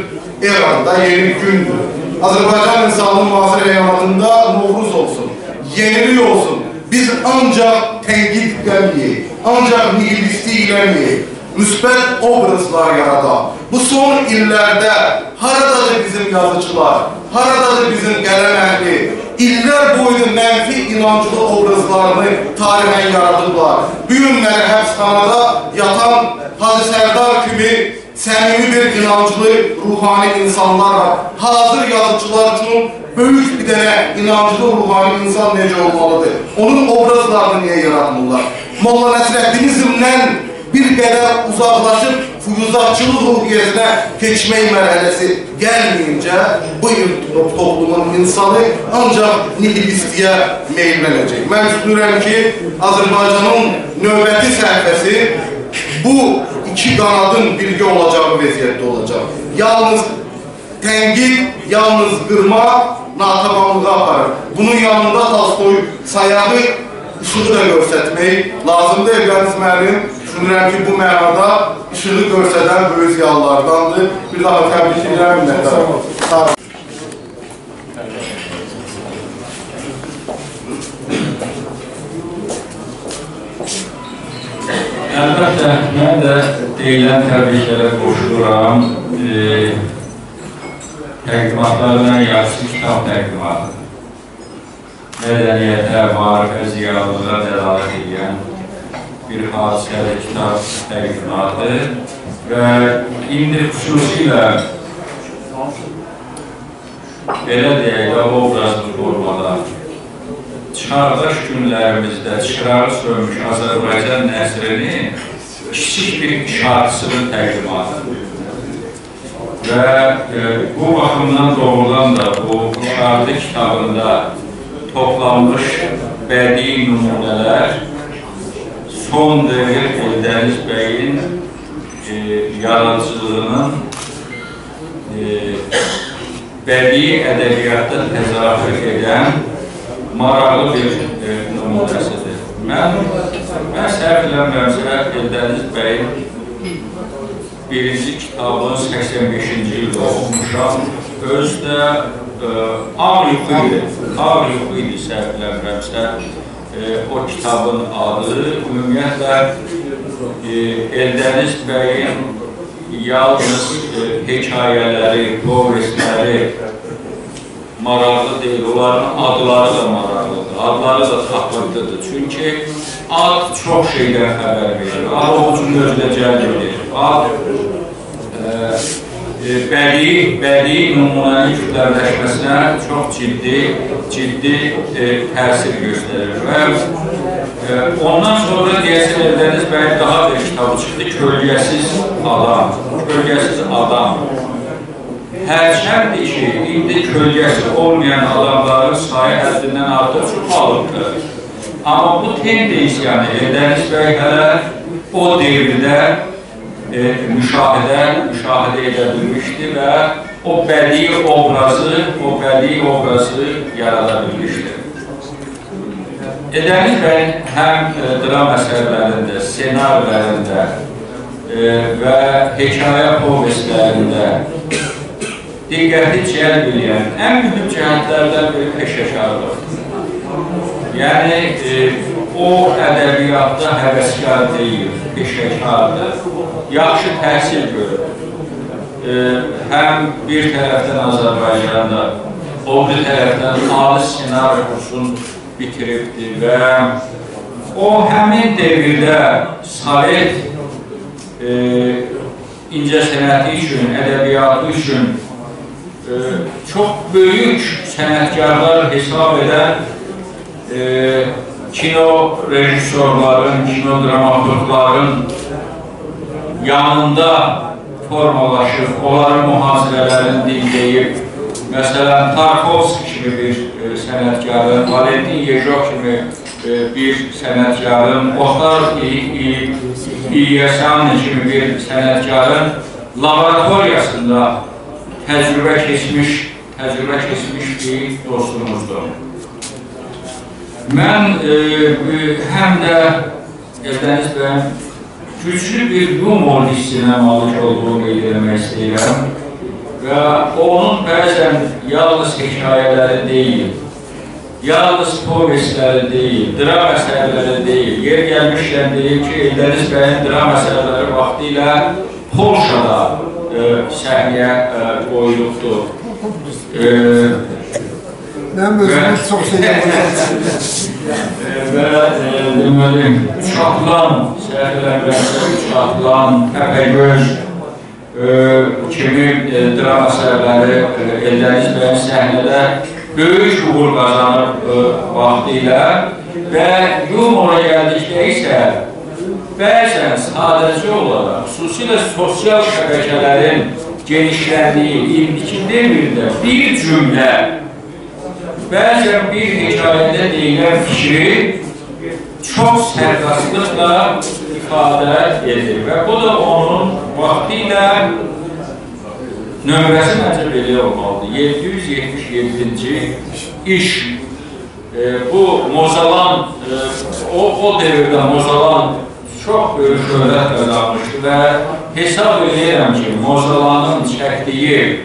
eranda, yeni bir gündür. Azərbaycan insanının müasir həyatında Novruz olsun, yenilik olsun. Biz ancaq tənqid edəmiyik, ancaq nihilistlik edəmiyik, müsbət obrazlar yaradaq. Bu son illərdə haradadır bizim yazıcılar, haradadır bizim qələm əhli, İllər boyu mənfi inancılı obrazlarını tarixən yaradıblar. Bugün məni həbsxanada yatan Hacı Sərdar kimi səmimi bir inancılı ruhani insanlarla, hazır yazıcılar üçün böyük bir dənə inancılı ruhani insan necə olmalıdır? Onun obrazlarını niyə yaratmırlar? Molla Nəsrəddinizmdən bir qədər uzaqlaşıb füyuzatçılıq ruhiyyəsinə keçmək mərhələsi gəlməyincə bu toplumun insanı ancaq nihilistiyə meyillənəcək. Mən düşünürəm ki, Azərbaycanın növbəti səhifəsi bu iki qanadın birgə olacağı vəziyyətdə olacaq. Yalnız tənqid, yalnız qırma, natabanlığa aparır. Bunun yanında Tolstoy sayağı işini də göstərmək lazımdır. Eldəniz müəllim, düşünürəm ki, bu mənada işini görsədən böyük ziyalılardandır. Bir daha təbrik edirəm, minnətdarım. Əlbəttə, mən də deyilən təbriklərə qoşuluram. Təqdimatlarla yaxşı kitab təqdimatıdır. Mədəniyyətə, marifə, ziyalılara dəlalət edən bir hadisəli kitab təqdimatıdır. Və indi xüsusilə belə deyək də obrazlı formada çıxardaş günlərimizdə çıxarı sövmüş Azərbaycan nəsrinin kiçik bir işartısının təqdimatıdır. Və bu baxımdan doğrudan da bu işartı kitabında toplanmış bədii nümunələr son dövr Eldəniz bəyin yaradıcılığının bədii ədəbiyyatda təzahür edən maraqlı bir nümunəsidir. Mən səhv eləmirəmsə Eldəniz bəyin birinci kitabını səksən beşinci ildə oxumuşam. Öz də ağır yuxu idi, ağır yuxu idi səhv eləmirəmsə o kitabın adı. Ümumiyyətlə, Eldəniz bəyin yalnız hekayələri, povestləri maraqlı deyil, onların adları da maraqlıdır, adları da tapırdıdır. Çünki ad çox şeydən xəbər verir, ad oğuzun özlə cəlb edir, ad bədii nümunənin kütləvləşməsinə çox ciddi təsir göstərir və ondan sonra deyəsə Eldəniz bəy daha bir kitabı çıxdı, Kölgəsiz Adam. Hərçəndir ki, indi kölgəsi olmayan adamların sayı həddindən artıq çoxalıqdır. Amma bu tendensiyanı Eldəniz bəy hələ o devirdə müşahidə edə bilmişdi və o bədii obrazı yarada bilmişdi. Eldəniz bəy həm dram əsərlərində, senarlərində və hekayə povestlərində diqqəti cəlb eləyən, ən mühüm cəhətlərdən biri peşəkarlıqdır. Yəni, o ədəbiyyatda həvəskar deyil, peşəkardır, yaxşı təhsil görür. Həm bir tərəfdən Azərbaycanda, o bir tərəfdən ali ssenari kursunu bitiribdir və o həmin devirdə Sovet incə sənəti üçün, ədəbiyyatı üçün e, çox böyük sənətkarlar hesab edən e, kino rejissorların, kino dramaturgların yanında formalaşıb, onların mühazirələrini dinləyib. Məsələn, Tarkovski kimi bir e, sənətkarın, Valentin Yejov kimi bir sənətkarın, Oxtar İlyasyan kimi bir sənətkarın laboratoriyasında təcrübə keçmiş, təcrübə keçmiş bir dostumuzdur. Mən həm də Eldəniz bəy güclü bir yumor hissinə malik olduğunu bildirmək istəyirəm və onun bəzən yalnız hekayələri deyil, yalnız povestləri deyil, dram əsərləri deyil. Yer gəlmişkən deyil ki, Eldəniz bəyin dram əsərləri vaxtilə Polşada e, səhniyə e, qoyulubdur. Mən özümüz çox seyrəm. Və deməli, üç atlan səhnilərlərdə, üç atlan, Təpəgöz kimi e, dram əsərləri e, Eldəniz bəyin səhnidə böyük uğur qazanıb e, vaxtilə və yumora gəldikdə isə bəzən sadəcə olaraq, xüsusilə sosial şəbəkələrin genişləndiyi iyirmi ikinci devirdə bir cümlə, bəzən bir hekayədə deyilən fikri çox sərkastıqla ifadə edir və bu da onun vaxtilə nömrəsi məncə belə olmalıdır. yeddi yüz yetmiş yeddinci iş. E, bu Mozalan, e, o, o devirdə Mozalan çox böyük şöhrət qazanmışdı və hesab edirəm ki, Mozalanın çəkdiyi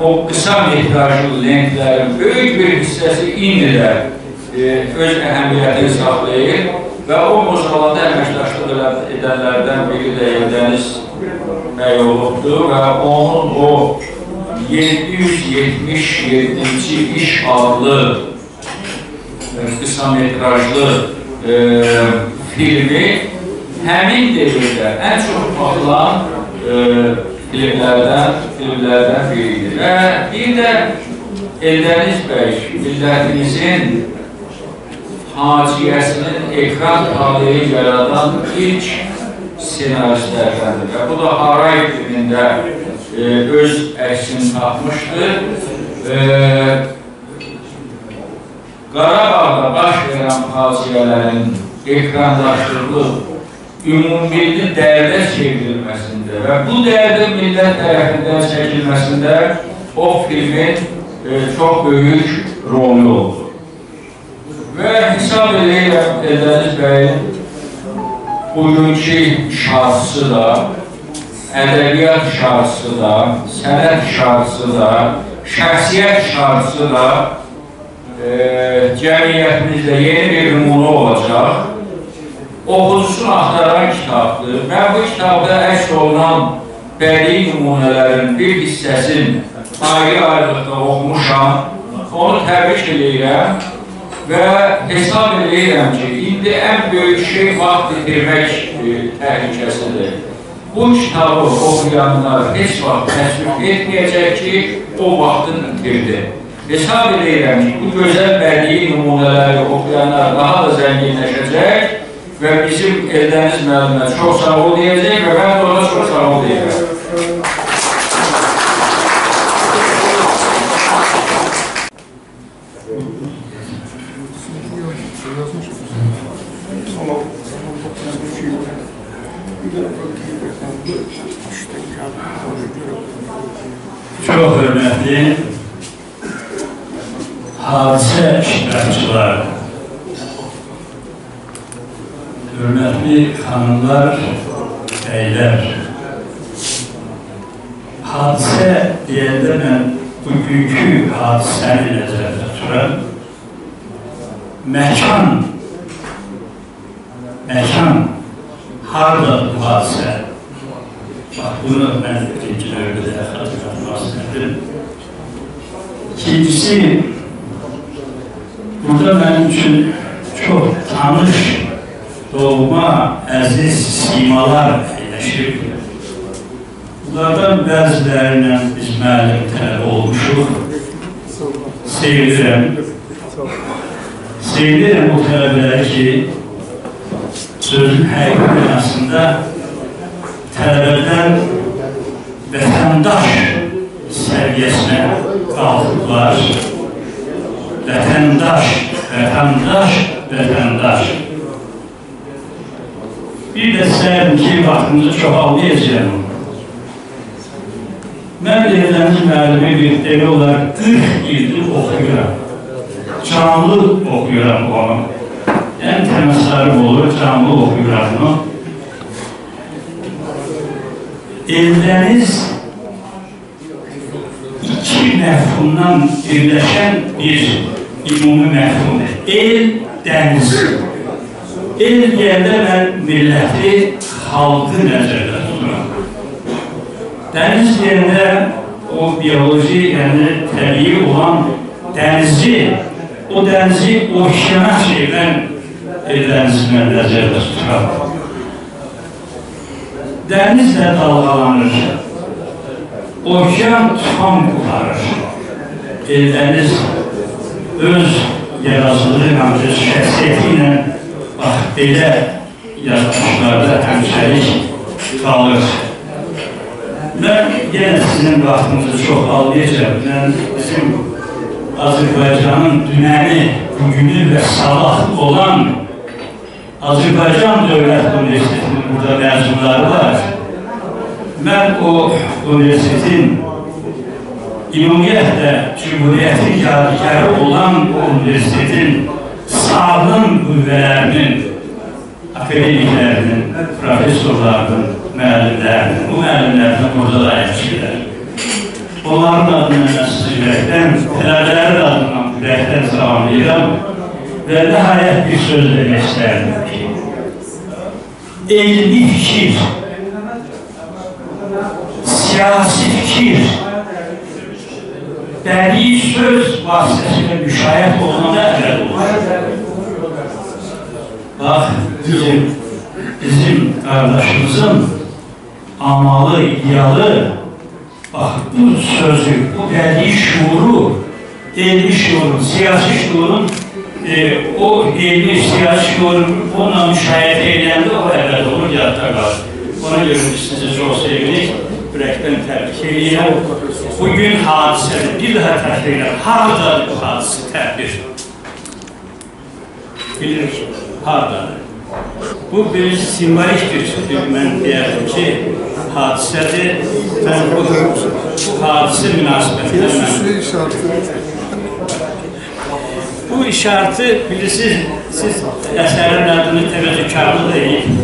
o qısa metrajlı lentlərin böyük bir hissəsi indi də e, öz əhəmiyyətini saxlayır və o Mozalanda əməkdaşlıq edənlərdən biri də Eldəniz olubdur və onun o yeddi yüz yetmiş yeddinci iş adlı qısa metrajlı e, filmi həmin devirdə ən çox baxılan e, filmlərdən, filmlərdən biridir. Və bir də Eldəniz bəy millətimizin haciyəsinin ekran taleyi yaradan ilk senaristlərdəndir və bu da Haray filmində e, öz əksini tapmışdı. E, Qarabağda baş verən hadisələrin ekranlaşdırılıb ümumilli dərdə çevrilməsində və bu dərdə millət tərəfindən çəkilməsində o filmin e, çox böyük rolü oldu. Və hesab edirəm Eldəniz bəyin bugünkü şahsı da, ədəbiyyat şahsı da, sənət şahsı da, şəxsiyyət şahsı da e, cəmiyyətimizdə yeni bir nümunə olacaq. Oxucusunu axtaran kitabdır. Mən bu kitabda əks olunan bədii nümunələrin bir hissəsini ayrı-ayrılıqda oxumuşam. Onu təbrik edirəm və hesab edirəm ki, indi ən böyük şey vaxt itirmək e, təhlükəsidir. Bu kitabı oxuyanlar heç vaxt təsvif etməyəcək ki, o vaxtın itirdi. Hesab edirəm ki, bu gözəl bədii nümunələri oxuyanlar daha da zənginləşəcək və bizim Eldəniz müəllimə çox sağ ol deyəcək və mən ona çox sağ ol deyəcək. Çox hörmətli hadisə iştirakçılar, hörmətli xanımlar, bəylər. Hadisə deyəndə mən bugünkü hadisəni nəzərdə tuturam. Məkan, məkan, harada bu hadisə? Bax, bunu mən ikinci növbədə xatırlatmaq istəyirəm. İkincisi, burada mənim üçün çox tanış, doğuma, əziz simalar əyləşir. Bunlardan bəzilərinə biz müəllim tələb olmuşuq. Sevinirəm. Sevinirəm o tələbələri ki, sözün həqiqəti aslında tələbədən vətəndaş səviyyəsinə qalxıblar. Vətəndaş, vətəndaş, vətəndaş. Bir də səhəm ki, vaxtımızı çoxalmayacağım. Mən də Eldəniz müəllimi bir demək olaraq qırx ildir oxuyuram. Canlı oxuyuram onu. Yəni təmaslarım olur, canlı oxuyuram onu. Eldəniz iki məhvundan birləşən bir ümumi məhvundur. Eldəniz. El yerdə mən milləti, xalqı nəzərdə tuturam. Dəniz yerində o biyoloji, yəni təbii olan dənizi, o dənizi okeana çevirən dənizini mən nəzərdə tuturam. Dənizlə dalğalanır, okean tufan qutarır. Eldəniz öz yarazılığı hamcı şəxsiyyəti ilə bax, belə yazmışlarda həmçəlik qalır. Mən yenə sizin vaxtınızı çox almayacaq. Mən bizim Azərbaycanın dünəni, bugünü və sabahlı olan Azərbaycan Dövlət Universitetinin burada məzunları var. Mən o universitetin ümumiyyətlə, Cümhuriyyətin yadigarı olan o universitetin sağlığın qüvvələrinin, akademiklərinin, professorlarının, müəllimlərinin, bu müəllimlərinin burada da əkçidir. Onların adını mən sizlərdən, tələbələrin adından ürəkdən salamlayıram və nəhayət bir sözlə göstərdim ki, elmi fikir, siyasi fikir, Dəli söz vasitəsində müşahiyyət olunana ədəl olur. Bax, bizim qardaşımızın amalı, iyalı, bax, bu sözü, bu dəli şuuru, elmi şuurun, siyasi şuurun, o elmi siyasi şuurun onunla müşahiyyət edəndə o ədəl olur, yadda qalır. Ona görə biz sizə çox sevirik, ürəkdən təbrik edirəm. Bugün hadisədir, bir daha təbrik edirəm, haradadır bu hadisi təbrik? Bilirik, haradadır. Bu, bir simbolikdir, mən deyərdim ki, hadisədir, mən bu hadisi münasibətlə mən. Bu işartı, bilirsiniz, siz əsərin adını təvəzzükarlı deyil,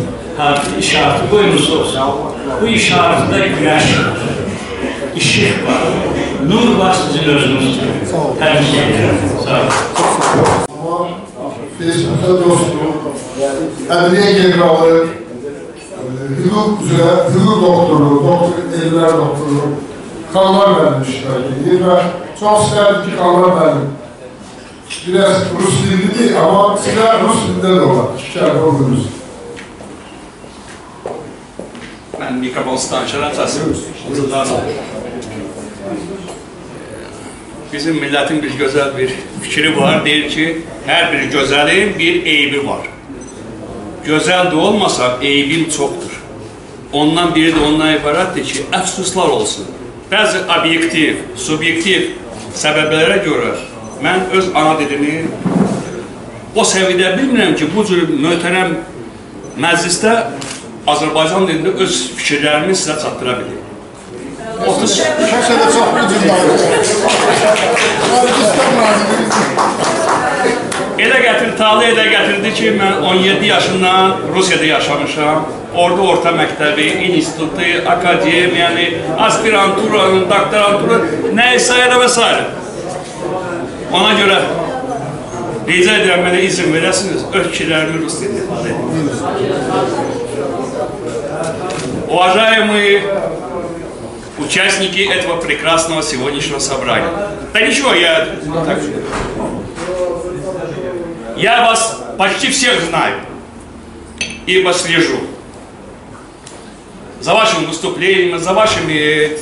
işartı qoymusunuz. Bu işartıda güləş var. İşıq var, nur var sizin özünüzdür. Təbrik edirəm. Sağ olun. Teşəkkürlər dostum. Əmriyə generalı, hüquq üzrə, hüquq doktoru, doktor, ellər doktoru, kanlar mənim iştirak edir və çox istəyirəm ki, kanlar mənim. Biraz rus dilini deyil, amma sizlər rus dilində də olar. Şərq olunuz. Mən mikrofon stançıram, səsim uzunlardır. Bizim millətin bir gözəl bir fikri var, deyir ki, hər bir gözəlin bir eybi var. Gözəl də olmasa, eybim çoxdur. Ondan biri də ondan ibarətdir ki, əfsuslar olsun. Bəzi obyektiv, subyektiv səbəblərə görə mən öz ana dilini o səviyyədə bilmirəm ki, bu cür möhtərəm məclisdə Azərbaycan dilində öz fikirlərini sizə çatdıra bilir. Elə gətirdi, talih elə gətirdi ki, mən on yeddi yaşından Rusiyada yaşamışam. Orada orta məktəbi, institutu, akademiyanı, aspiranturanı, doktoranturanı, nəysə elə və s. Ona görə rica edirəm, mənə izin verəsiniz, öz fikirlərini rus dilində ifadə edin. Уважаемые участники этого прекрасного сегодняшнего собрания. Да ничего, я... Так, я вас почти всех знаю, ибо слежу. за вашими выступлениями, за вашими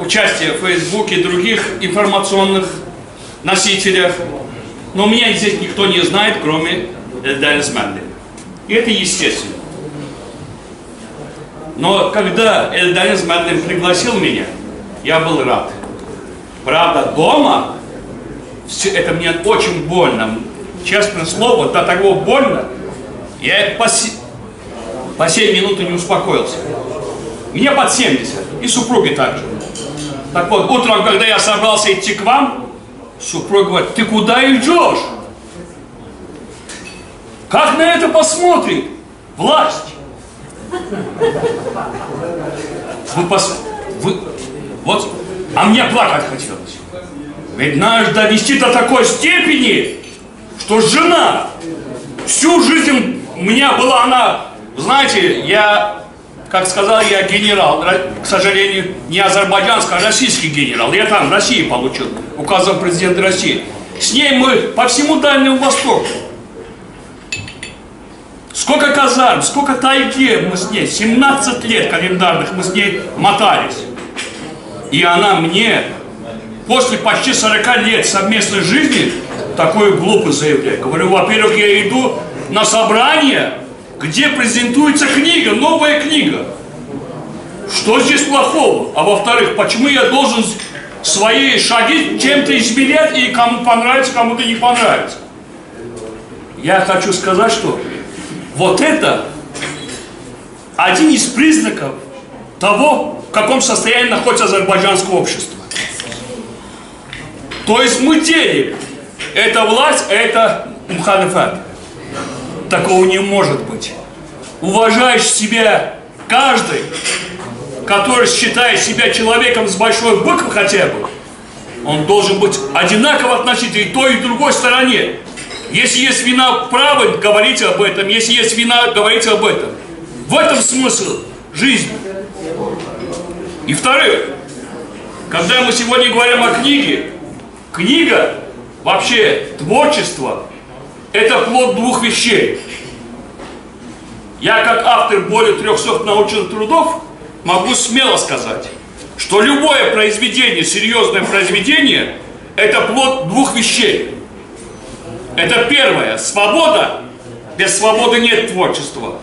участием в Фейсбуке и других информационных носителях. Но меня здесь никто не знает, кроме Эльдениз Мэнли. И это естественно. Но когда Эльдениз Мэнли пригласил меня, я был рад. Правда, дома это мне очень больно. Честное слово, до такого больно, я по семь минуты не успокоился. Мне под семьдесят, и супруги также. Так вот, утром, когда я собрался идти к вам, супруг говорит: ты куда идешь? Как на это посмотрит власть? Вы пос... Вы... Вот. А мне плакать хотелось. Ведь надо довести до такой степени, что жена всю жизнь у меня была она, знаете, я... Как сказал я, генерал, к сожалению, не азербайджанский, а российский генерал. Я там в России получил, указом президента России. С ней мы по всему Дальнему Востоку. Сколько казарм, сколько тайги мы с ней, семнадцать лет календарных мы с ней мотались. И она мне после почти сорока лет совместной жизни такую глупость заявляет. Говорю, во-первых, я иду на собрание, где презентуется книга, новая книга. Что здесь плохого? А во-вторых, почему я должен свои шаги чем-то измерять, и кому понравится, кому-то не понравится? Я хочу сказать, что вот это один из признаков того, в каком состоянии находится азербайджанское общество. То есть мы делим. Это власть, это мухалифат. Такого не может быть. Уважаешь себя каждый, который считает себя человеком с большой буквы хотя бы, он должен быть одинаково относиться и той, и другой стороне. Если есть вина права, говорите об этом. Если есть вина, говорите об этом. В этом смысл жизни. И второе, когда мы сегодня говорим о книге, книга, вообще творчество, это плод двух вещей. Я, как автор более трехсот научных трудов, могу смело сказать, что любое произведение, серьезное произведение, это плод двух вещей. Это первое – свобода. Без свободы нет творчества.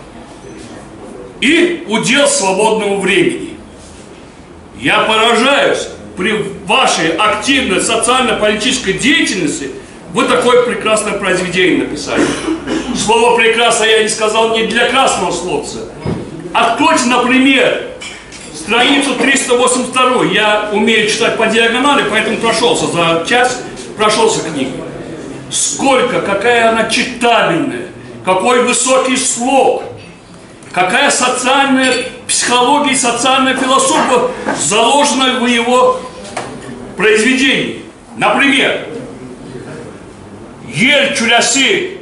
И удел свободного времени. Я поражаюсь, при вашей активной социально-политической деятельности вы такое прекрасное произведение написали. Слово «прекрасно» я не сказал не для красного словца. Откройте, например, страницу триста восемьдесят два. Я умею читать по диагонали, поэтому прошелся за час, прошелся книгу. Сколько, какая она читабельная, какой высокий слог, какая социальная психология и социальная философия заложена в его произведении. Например, Yer küresi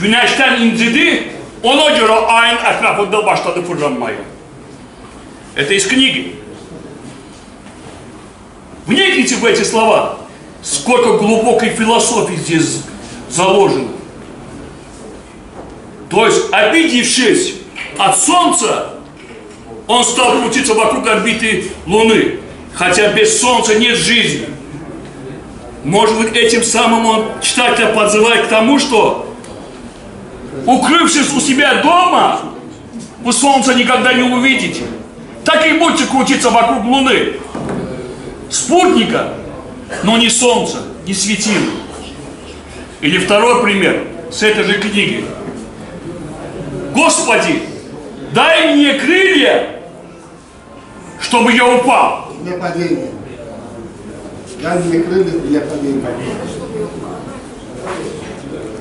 güneşten incidi, ona göre ayın etrafında başladı fırlanmayı. Это из книги. Вникните в эти слова, сколько глубокой философии здесь заложено. То есть, обидевшись от Солнца, он стал крутиться вокруг орбиты Луны, хотя без Солнца нет жизни. Может быть, этим самым он читателя подзывает к тому, что, укрывшись у себя дома, вы Солнца никогда не увидите. Так и будете крутиться вокруг Луны, спутника, но не Солнца, не светил. Или второй пример с этой же книги. Господи, дай мне крылья, чтобы я упал. Для падения.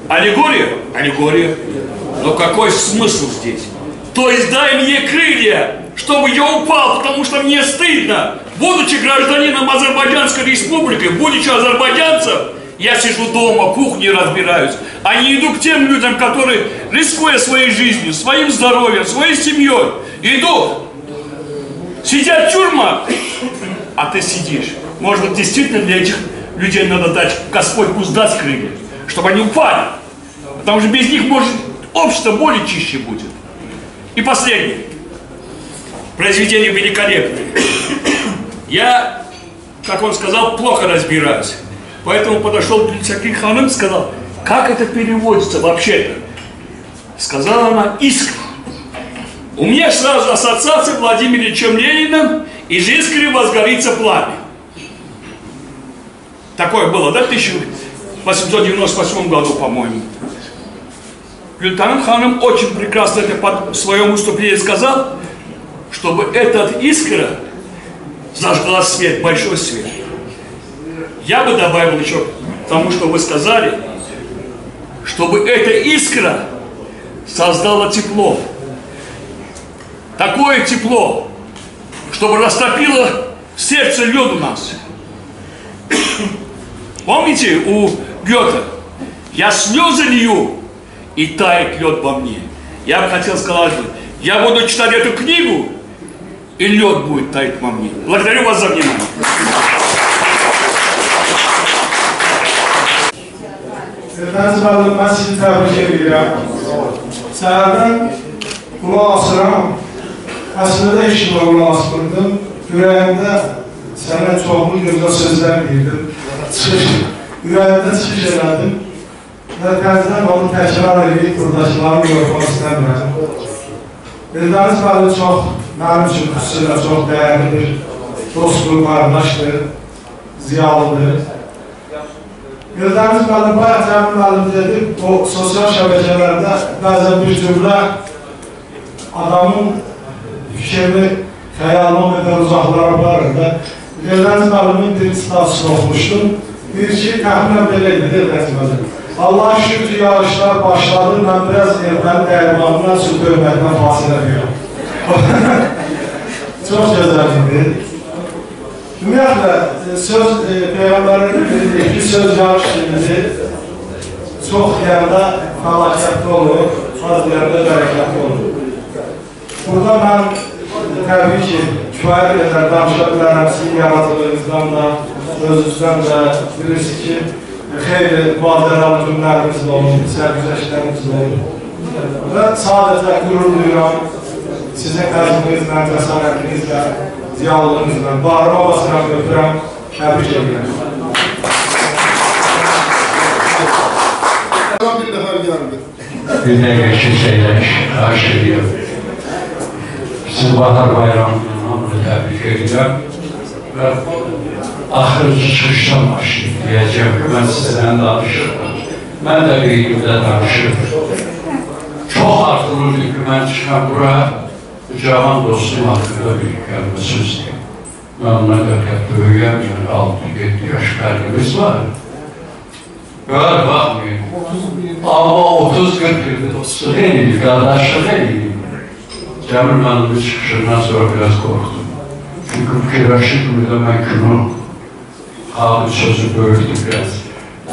Аллегория? Аллегория. Но какой смысл здесь? То есть дай мне крылья, чтобы я упал, потому что мне стыдно. Будучи гражданином Азербайджанской республики, будучи азербайджанцем, я сижу дома, кухне разбираюсь, а не иду к тем людям, которые, рискуя своей жизнью, своим здоровьем, своей семьей, идут. Сидят тюрьма, а ты сидишь. Может быть, действительно для этих людей надо дать, Господь пусть даст крылья, чтобы они упали. Потому что без них, может, общество более чище будет. И последний. Произведение великолепное. Я, как он сказал, плохо разбираюсь. Поэтому подошел к Гюльчаки Ханым и сказал, как это переводится вообще-то? Сказала она, искры. У меня сразу ассоциация Владимира Ильича Ленина, из искры возгорится пламя. Такое было, да, в тысяча восемьсот девяносто восьмом году, по-моему. Гюльчаки Ханым очень прекрасно это в своем выступлении сказал, чтобы этот искра зажгла свет, большой свет. Я бы добавил еще к тому, что вы сказали, чтобы эта искра создала тепло. Такое тепло, чтобы растопило сердце лед у нас. Помните у Гёте? Я слезы лью, и тает лед во мне. Я бы хотел сказать, я буду читать эту книгу, и лед будет таять во мне. Благодарю вас за внимание. Senden sağlıkla sizi tebrik ediyorum. Senden kulağı asıram. Aslında işin oğluna asıldım. Yüreğimde senden çoğunluğu güzel sözler bildim. Yüreğimde çıkış elədim. Ve təzdən onu təkrar edib, kurdaşlarımı görmək istəmirəm. Eldəniz Quliyev çox, mənim üçün xüsusilə çox dəyərlidir. Dostluğum, qardaşdır, ziyalıdır. Eldəniz Quliyev bayaq Cəmin müəllim dedi, o sosial şəbəkələrdə bəzən bir cümlə adamın fikrini xəyalım edən uzaqlara varır da. Eldəniz Quliyev bir statusunu oxumuşdum. Deyir ki, təxminən belə idi, Allah şükür ki, yarışlar başladı, mən biraz evdən dəyərmanından söz dövməkdən fasilə verirəm. Çox gözəl idi. Ümumiyyətlə, söz Peyğəmbərinin dediyi ki, söz yarışlarımızı çox yerdə fəlakətli olur, az yerdə bərəkətli olur. Burada mən təbii ki, kifayət qədər danışa bilərəm, sizin yaradıcılığınızdan da, özünüzdən də bilirsiniz ki, xeyli badələrin cümlərimizlə olun, sərgüzəşlərimizlə olun. Və sadəcə qürur duyuram, sizin əzminizlə, cəsarətinizlə, ziyalılığınızla, bağırma basıram, götürəm, təbrik edirəm. Bir dəqiqə ki, seylək, xərş edirəm. Sizin Bahar bayramının hamını təbrik edirəm. Və axırıcı çıxışdan başlayıb, deyəcəm ki, mən sizdən danışırdım. Mən də qeybimdə danışırdım. Çox artırırdı ki, mən çıxam buraya, Cavan dostum hakkında bir kelime söz değil. Ben ne kadar böyüyemeyim, altı yedi yaş fərqimiz var. Böyle bakmayın. Ama otuz qırx yıldır dostluğu en iyi, kardeşliği en iyi. Cəmil mənim çıxışından sonra biraz korktum. Çünkü fikirləşik burada mən günün ağır sözü böyürdüm biraz.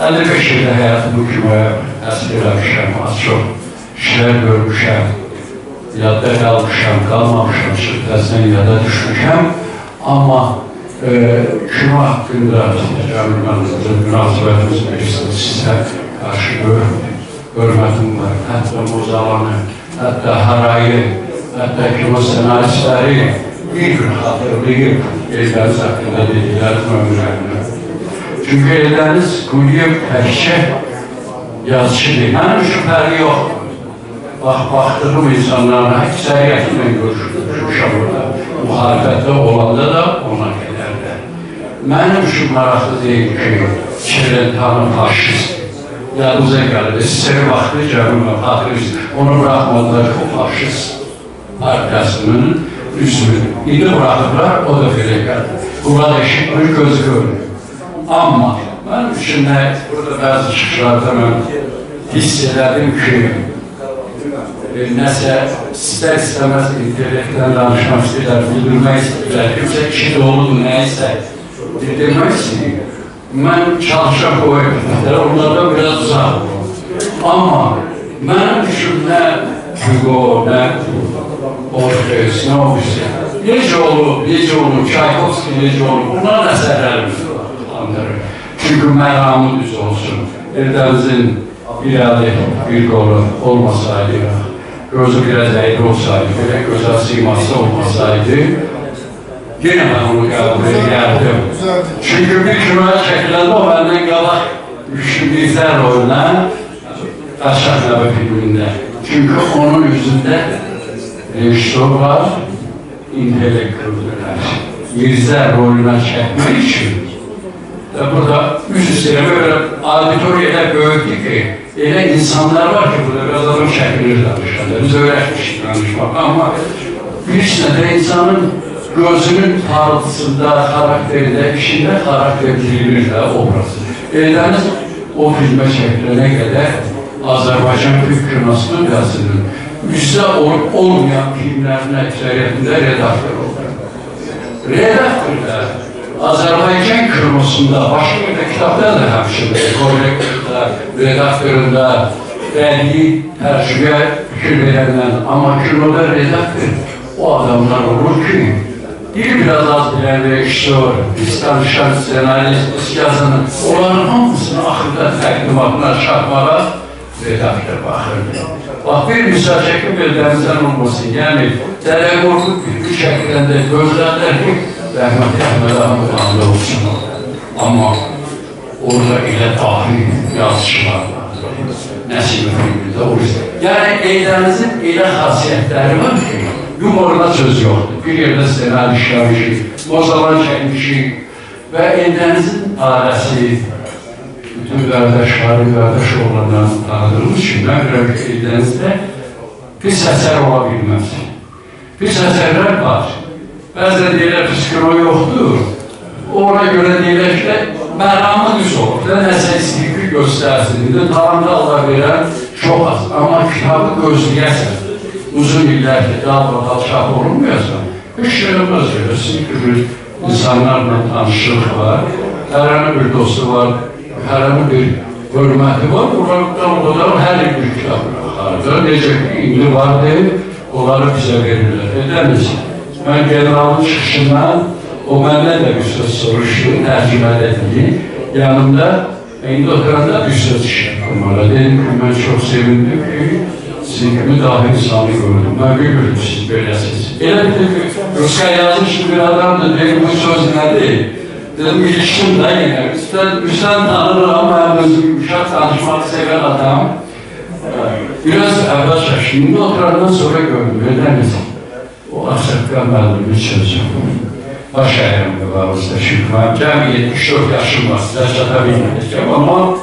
əlli beş ildə həyatımı kümaya əsr eləmişəm, az çox işlər görmüşəm. Yadda kalmışam, kalmamışam, şirkəsən yada düşmüşəm. Amma kimi haqqında Cəmil mənimizdə münasibətimiz məclisdə sizə qarşı görmətim var. Hətta Muzalanı, hətta Harayı, hətta kimi sənayistləri bir gün xatırlayıb Eldəniz haqqında dediklərim ömrəmdə. Çünki Eldəniz Quliyev təkcə yazışı deyil. Mənim şübhəli yoxdur. Bax, baxdığım insanların əksəriyyətlə görüşmüşəm orada. Müxalifətdə olanda da ona gedərdə. Mənim üçün maraqlı deyil ki, Çirlentanın faşist. Yadınıza gəldi, sizə vaxtı cəmimlə faşist. Onu bıraxmadılar ki, o faşist partiyasının üzvünü. İndi bıraxdılar, o da belə gəldi. Burada işitmir, göz görmür. Amma mənim üçün nə, burada bəzi çıxışlarda mən hiss elədim ki, nəsə istər istəməz intelektdən danışmaq istəyirlər, bildirmək istəyirlər, kimsə ki doludur, nəyəsə bildirmək istəyir. Mən çalışaq o evlətlər, onlardan biraz uzaq olun. Amma mənim üçün nə Hugo, nə Orfeus, nə Obüsya, necə olub, necə olub, Çaykovski necə olub, bunlar əsərlərimdir. Çünki məramı düz olsun, Eldənizin bir əli, bir qolu olmasaydı, gözü biraz eğri olsaydı, böyle özel siması olmasaydı, yine ben onu kabul ederdim. Çünkü bir kümeye çekilen o benden kadar müşkilizler oynayan Taşaknabı filminde. Çünkü onun yüzünde rejistör var, intelektüller. Mirza rolüne çekmek için. Burada üst üstüne böyle auditoriyede büyüktü ki, öyle insanlar var ki burada biraz adam çekilirler dışarıda. Biz öğretmiştik danışmak ama üstüne de insanın gözünün tartısında, karakterinde, işinde karakterliliğinde obrası. Eldəniz o filme çekilene kadar Azərbaycan Türk Kinostudyasının üstüne olmayan filmlerin ekseriyetinde redaktör oldu. Redaktörler Azərbaycan Kino'sunda başka bir kitapta da hemşireler, kolektörler, redaktörler, belli tercüme fikir verenler ama Kino'da redaktör o adamlar olur ki dil biraz az bilen rejissör, biz tanışan senarist, biz yazanın onların hamısını ahırda təqdimatına çarpmağa redaktör baxır. Bax, bir misal çəkim Eldənizdən olmasın, yəni Dərək Orkut bir şəkildə gözlənlər ki, Rəhmət Əhməd Ağabeyanda olsun. Amma orada elə dahi yazışlarlardır. Nəsib filmində o yüzden. Yəni, Eldənizin elə xasiyyətləri var ki, yumoruna söz yoxdur. Bir yerdə senaryo işləmişik, bozalan çəkmişik və Eldənizin ailəsi, bütün kardeşleri, kardeş olanlarını tanıdığımız için ben bir Eldeniz'de pis eser olabilmez. Pis eserler var. Bazen deyirler psikolo yoktur. Ona göre deyirler ki meramı düz olur. Ben eseristliği göstersin. Tanrı Allah veren çok az. Ama kitabı gözleyersen, uzun illerde daha da alçak olunmuyorsa, üç yılımız diyor. Çünkü insanlarla tanışlık var. Herhangi bir dostu var. Herhangi bir hürmeti var, buradan onların her bir kitabı vardır. Necə ki, indi var deyil, onları bize verirler. Edemiz, ben generalın çıkışından, o benden de bir söz soruştu, tercüme edildi. Yanımda, indi oturanda bir söz işledim. Dedim ki, ben çok sevindim ki, sizin gibi daha insanı gördüm. Ben bilmiyorum siz böylesiniz. Elə bir de ki, Ruska yazmış bir adamdır, dedim bu söz ne değil. Dedim ilişkim de yine, üstten tanır ama hem özü yumuşak tanışmak seven adam. Biraz evvel çeşitliğinde oturandan sonra gördüm, Eldəniz. O Asırkan Bəlimi çözüm. Baş ayarımda var usta şükran. Cem yetmiş dörd yaşım var, size çatabilmeyeceğim ama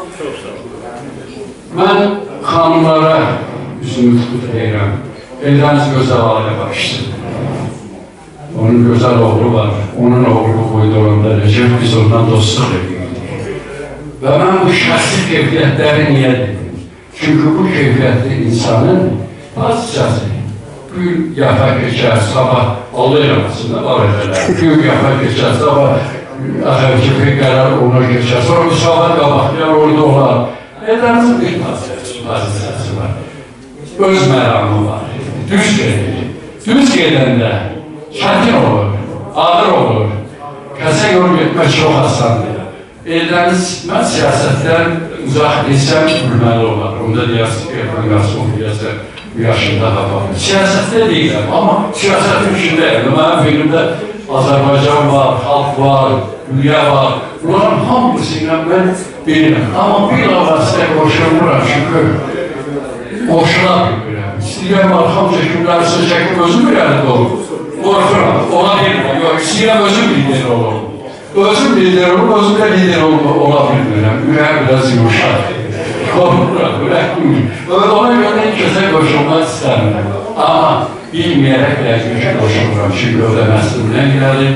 ben xanımlara üzümü tutup deyirəm. Eldəniz gözəl aile başladı. Onun güzel oğlu var. Onun oğlu koyduğunda Recep biz ondan dostluk edildik. Ve ben bu şahsi keyfiyetleri niye dedim? Çünkü bu keyfiyetli insanın bazıcası gün yafa geçer sabah alıyorum aslında var öyle. Gün yafa geçer sabah akşamki fikirler ona geçer. Sonra sabah kabaklar orada olan. Eldənizin bir bazıcası var. Öz meramı var. Düz gelir. Düz gelen de çətin olur, ağır olur. Kəsə yol getmək çox asandır. Eldəniz, mən siyasətdən uzaq etsəm bilməli olar. Onda deyərsiniz ki, Erfan Qasımov deyəsən, bu yaşında hafam. Siyasətdə deyiləm, amma siyasətin içindəyəm. Mənim filmdə Azərbaycan var, xalq var, dünya var. Bunların hamısıyla mən bilirəm. Amma bir avasitə qoşulmuram, çünki qoşula bilmirəm. İstəyəm, arxam çəkimləri söz çəkim özüm biləndir olur. Korkuram, olabilirim. Yok, istəyirəm özüm lideri olum. Özüm lideri olum, özüm də lideri olabilirim. Ürək biraz yumuşaq. Korkuram, ürəkmiyim. Ona görə ilk özə qoşulmaq istəmirəm. Amma bilməyərək iləkmişə qoşuluram. Çünki o da məslumdan gəlir,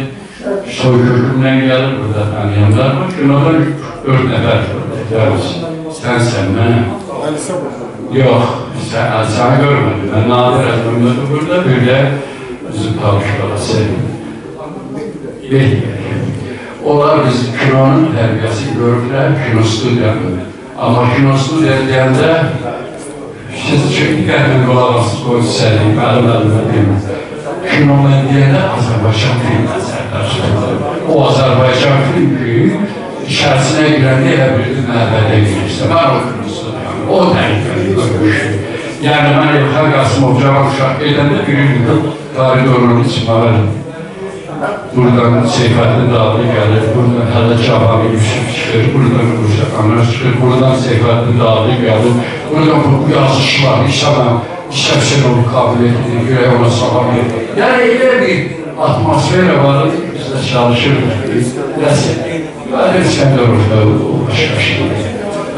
soykürkümdən gəlir, burada tanıyanlar var. Günada dörd nəfər edəriz. Sən sən mənəm. Yox, səni görmədim. Mən nadir ədəmdə burada belə bizim tavşılara sevdim. Onlar biz kinonun tərbiyəsi görürlər, kinostudiyanı. Amma kinostudiyanı deyəndə, siz çünki qəbul olamazsınız, qoyun səliyim, məlim əlində deyəmək. Kinodan deyəndə Azərbaycan filmdən sərlər çıxılır. O Azərbaycan film ki, içərisinə girəndə elə bir məhvədə girirsə, mən o kinostudiyanı, o təhlükəli görmüşdür. Yani ben Evhar Kasımov Cemal Uşak Eylem'de günüydüm. Tarih doğrunun içime verin. Buradan Seyfetli Dağlı gelir, buradan Hada Çababi Yusuf çıkır, buradan Kuşak Anar çıkır, buradan Seyfetli Dağlı gelir, buradan bu yazışlar, İslam'a, İslam Şenol'u kabul ettiğini, Güreğe ona salam ettiğini. Yani öyle bir atmosfere var, biz de çalışırdık, desin. Yani sen de orada ulaşmıştın.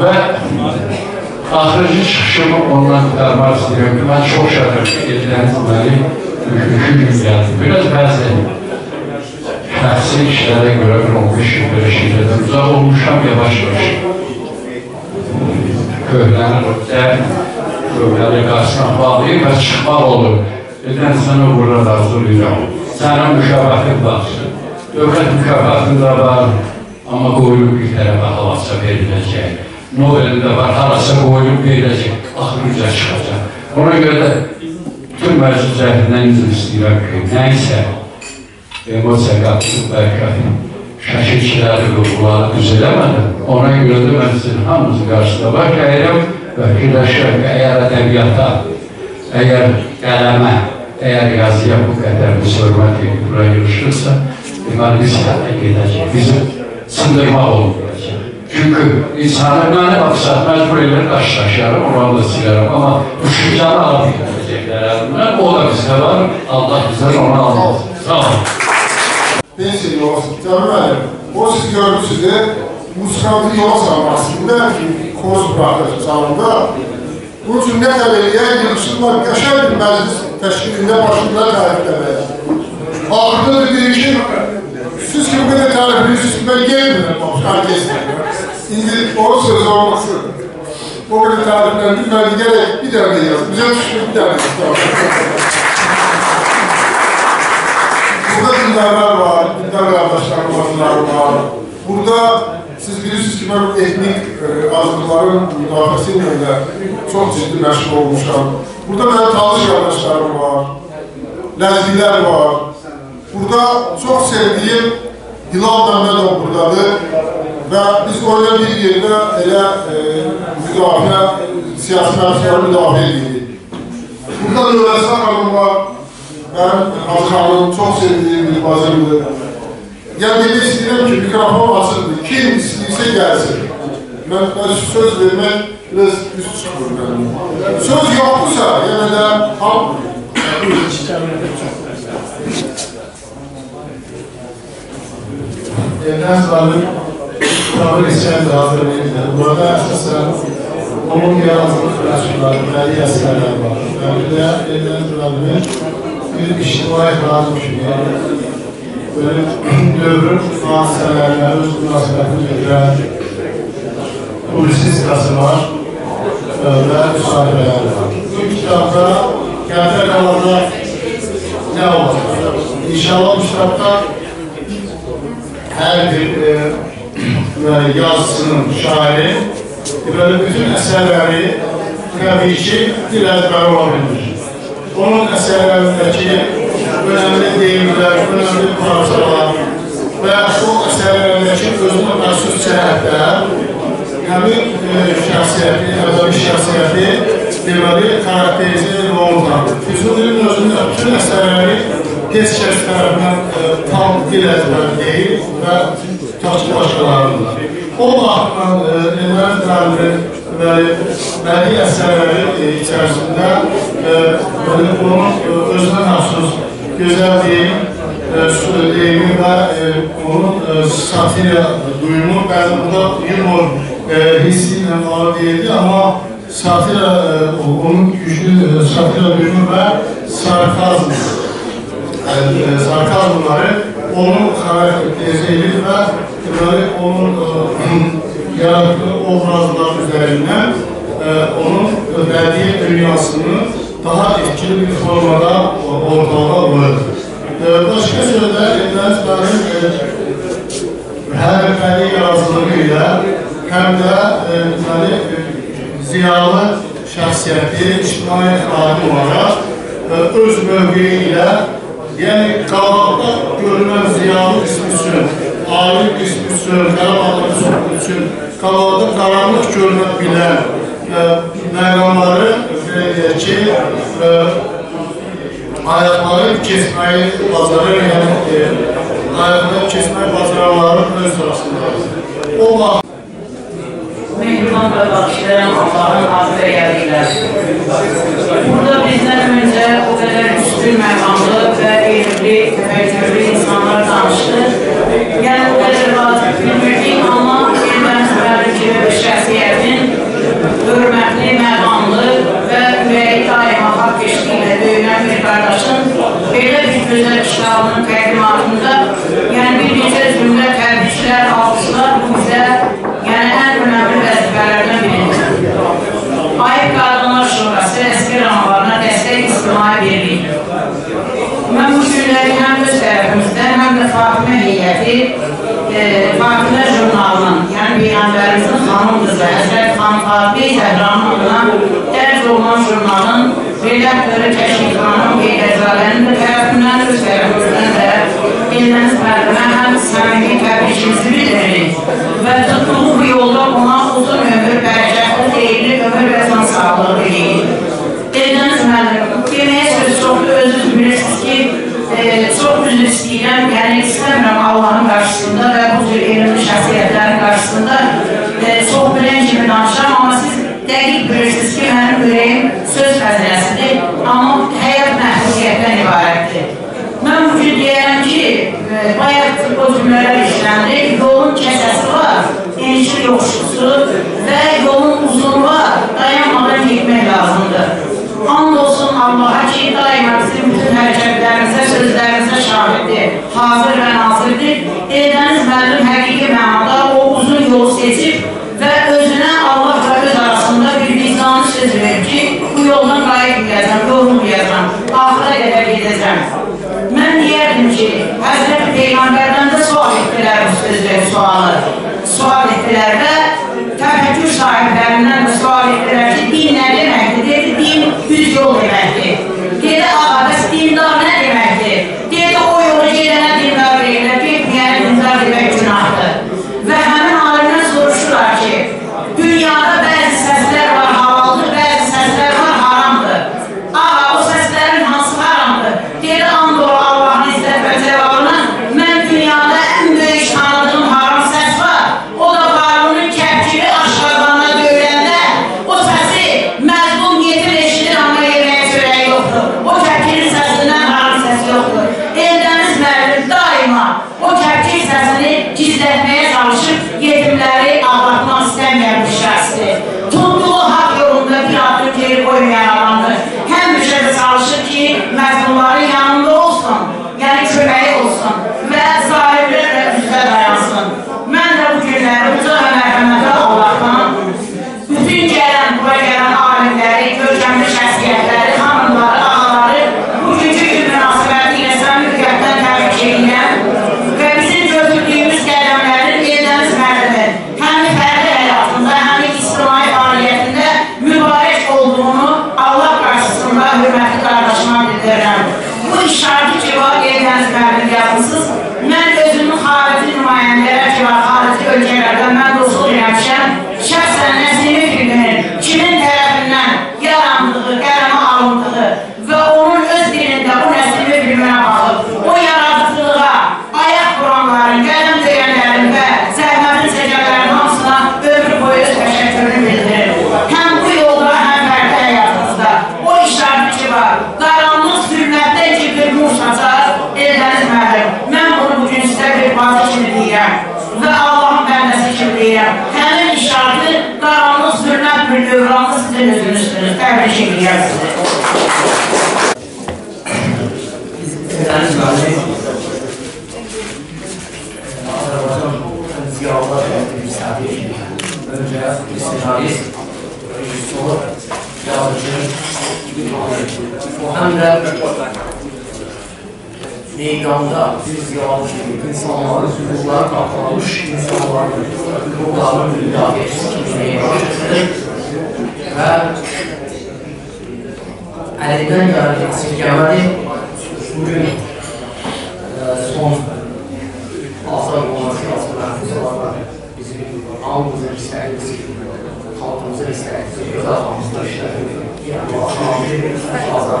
Ve ahırcı çıkışımı ondan vermez diyorum ki, ben çok şarkı edilenmeli, mümkün gün geldi. Biraz benzerim. Şahsi işlere göre olmuş, böyle şeylerden uzak olmuşam, yavaş yavaş. Köhlerin ortaya, köhlerin karşısına bağlayayım ve çıkmalı olur. Elden sana burada razılıyam. Sana mükafetin var. Dövlət mükafatın da var, ama koyuluk bir tarafa halasa veriləcək. Nobel'in de var, halasa koyuluk veriləcək, axırıca çıxacaq. Ona göre de tüm məclis zəhrindən izin istəyirəm ki, neysə, emosiya qatılıb bəlkə şəkilçiləri qurguları düz eləmədim. Ona göre de mən sizin hamınızın qarşısında baş əyirəm və fikirləşirəm ki, əgər ədəbiyyata, əgər qələmə, əgər yazıya bu qədər bir sorma ki, bura yürüşürsə, İman riskatla gedəcək, bizi sındırmaq olmayacaq. Çünki insanı mənə baxsaq, məcbur eləyir, qarşılaşarım, oranı da silərim, amma düşüncəni alıb gələcəklər əlimdən, o da bizdə var, Allah bizdən onu almaz. Sağ olun. Pensiyeli olsun, Cəmi müəllim, o siz görüntüsüdür, musiqamızı yola salmasında, koz bırakır canında. Bunun üçün nə təbirliyə yılışırlar, qəşər bir məclis təşkilində başlıqlar tərifləməyə. Ağırda da bir işin, siz ki bu kadar tarif ediyorsunuz ki ben gelmiyorum herkesle. Şimdi o söz olması, o kadar tariflerden ben gerek bir tane yaz, güzel bir tane yaz. Burada dindarlar var, dindar kardeşler var. Burada siz biliyorsunuz ki ben etnik azınlıkların müdafasıyla çok ciddi meşgul olmuşam. Burada benim tavsiye kardeşlerim var, lezbiler var. Burada çok sevdiğim Hilal Mehmetov buradadır ve biz orada bir yerine ele müdafaa, siyasi merkezler müdafaa edildi. Burada Nuresa Hanım var, ben Hakan'ın çok sevdiğim bir bazımdır. Geldiğini istedim ki mikrofon asıldı, kim istiyse gelsin. Ben, ben söz vermek biraz üst çıkıyorum. Söz yoksa yine de halk Evden sağlık, tabir içeceğiz hazırlayacağız. Burada aslında onun yarattığı flaşlar, belli eserler var. Belki de evden sağlığı bir iştimai lazım çünkü. Böyle dövrün hadiselerine öz münasebetini gören polisiz kası var ve müsahibeler var. Bu kitapta kente kalanda ne olacak? İnşallah bu kitapta her bir e, e, yazısının şairi böyle bütün eserleri kavişi dilezber olabilir. Onun eserlerindeki önemli deyimler, önemli parçalar ve o eserlerindeki özüne mahsus seyahatler hem bir e, şahsiyeti, hem bir şahsiyeti demeli karakterizleri olmalı. Füzulü'nün özünde bütün eserleri hiç kez tarafından e, tam dilezber değil ve taşı başkalarında. O bakımdan Elvan Tanrı ve belli eserleri içerisinde e, onun e, özüne mahsus güzel deyim, e, deyimi ve e, onun e, satire duyumu ben burada yumur e, hissiyle var değildi ama satire, e, onun güçlü satire duyumu ve sarkazmı. Yani, sarkazmları onun karakteriyle ve onun e, yarattığı obrazlar üzerinden e, onun verdiği dünyasını daha etkili bir formada ortalığa koydu. E, başka sözler, Eldəniz Quliyev e, hem kendi yazılımıyla hem de e, yani, ziyalı şahsiyeti, içtimai hali olarak e, öz bölgeyle yani kavramda görünen ziyalı ismi için, alim ismi için, kavramda ismi için, kavramda karanlık görünebilen e, meyranları edək ki, ayaqları kesmək bazarı, yəni ayaqları kesmək bazarlarının öz sırasındadır. O vaxt mehman və baxışlarım Allah'ın hazır eyləyirlər. Burada bizdən öncə o qədər üstün məqamlı və elbirli, təcrübli insanlar danışdı. Yəni o qədər vazif bilmirdik, amma bir mənsəbəli ki, şəxsiyyətin hörmətli, məqamlı və ürəyi daima haqq eşliyilə böyünən bir qardaşın belə bir gözəl iştahının təqdimatında, yəni bir necə zümrə təbriklər, alqışlar bu bizə yəni ən ömrəmli vəzifələrdən bilindir. Ayıq Qadınlar Şurası əskər anlarına dəstək istimai verir. Mən bu günləri həm öz tərəfimizdə, həm də Fatimə Heyəti, Fatimə jurnalının, yəni Peyğəmbərimizin xanımdır və Həzrət xan Fatih Zəhranın adına dərc olunan jurnalın redaktörü Kəşif xanım Qeyləzarənin də tərəfindən, öz tərəfimizdən də Eldəniz müəllimə həm səmimi təbrikimizi bildiririk və tutduğu bu yolda ona uzun ömür, bərəkətli, xeyirli ömür və can sağlığı diləyir. Eldəniz müəllim, deməyə söz çoxdur, özünüz bilirsiniz ki, çox üzr istəyirəm, yəni istəmirəm Allahın qarşısında və bu cür elmli şəxsiyyətlərin qarşısında çox bilən kimi danışam, amma siz dəqiq bilirsiniz ki, mənim ürəyim söz xəzinəsidir, amma həyat məhdudiyyətdən ibarətdir. Mən bu cür deyərəm ki, bayaq o cümlərə işləndir, yolun kəsəsi var, enişli yoxşusu və yolun uzun var, dayanmadan gitmək lazımdır. And olsun Allaha ki, daima bizim bütün hərəkətlərimizə, sözlərimizə şahiddir, hazır və nazirdir. Eldəniz müəllim həqiqi mənada o uzun yolu seçib və özünə Allah və öz arasında bir vicdanı söz verir ki, bu yoldan qayıb gələcəm, yolunu gələcəm, axıra qədər gedəcəm. Mən deyərdim ki, Həzrət Peyğəmbərdən də sual etdilər bu sözləri sualı. Sual etdilər və təfəkkür sahiblərindən də sual etdilər ki, din nə deməkdir? Dedi, din düz yol deməkdir. Dedi, ağa, bəs dindar nə deməkdir? Dedi, o yolu gedənə dindar verirlər ki, yəni dindar demək günahdır. Və həmin alimdən soruşurlar ki, dünyada bəzi səslər var halaldır, bəzi səslər var haramdır. Ağa, o səslərin hansı haramdır? Dedi, andır o Allahın izzət və cəlalına, mən dünyada ən böyük tanıdığım haram səs var. O da Qarunun kəbkiri aşağıdanına döyüləndə o səsi məzlum yetim eşidir, amma yeməyə sürəyi yoxdur. O kəbkirin səsindən haram səs yoxdur. Eldəniz müəllim daima o kəbkir səsini gizlətməyə çalışıb yetimləri ağlatmaq istəməyən bir şəxsdir. Tutduğu haqq yolunda bir adlı geri qoymayan adamdır. Həmişə də çalışır ki, məzlumların yanında olsun, yəni köməyi olsun və sahiblərlə üzvə dayansın. Mən də bu günləri uca və mərhəmətə Allahdan bütün gələn, bura gələn alimləri, görkəmli şəxsiyyətləri, xanımları, ağaları bu gücü gün münasibəti ilə sən müqətdən təbrik edirəm və bizim gördüyümüz qələmlərin Eldəniz müəllimin həmi fərdi həyatında, həmi istimai fəaliyyətində mübarək olduğunu Allah qarşısında hörmətli qardaşıma bildirirəm. Bu işartı ki, var Eldəniz müəllim yazmışsınız. Mən özümün xarici nümayəndələr ki, var xarici ölkələrdən mən dostluq yəmişəm. Şəxsən Nəsimi filminin kimin tərəfindən yarandığı, qələmə alındığı və onun öz dilində bu Nəsimi filminə baxıb, o yaradılığa, ayaq quranların, qələm deyənlərin və zəhmətin səcələrin hamısına ömrü boyu öz təşəkkürünü bildirir. Həm bu yolda, həm fərdi həyatınızda. O işartı ki, var, qaranlıq zülmətdə ki, bir nur saçar Eldəniz müəllim. Mən bunu bugün sizə bir bazı kimi deyirəm və Allahın bəndəsi kimi deyirəm. Həmin işartı qaranlıq zülmət bir dövranı sizin üzünüzdür. Təbrik edirəm sizə. Eldəniz müəllim, Azərbaycan ziyarətlə bir misafir, öncə istinarist, rejissor, yazıcı, o həm də meydanda bir ziyaretçilik insanları, hüquqlar qalxılmış insanların hüquqlarının müdafiəsi kimi başladı və əlindən gələn əsirgəmədi. Bugün son azar olan siyasi məhvuzlarla bizim hamımızın istəyimiz, xalqımızın istəyimiz, özəl hamımızda işləyirik. Aslında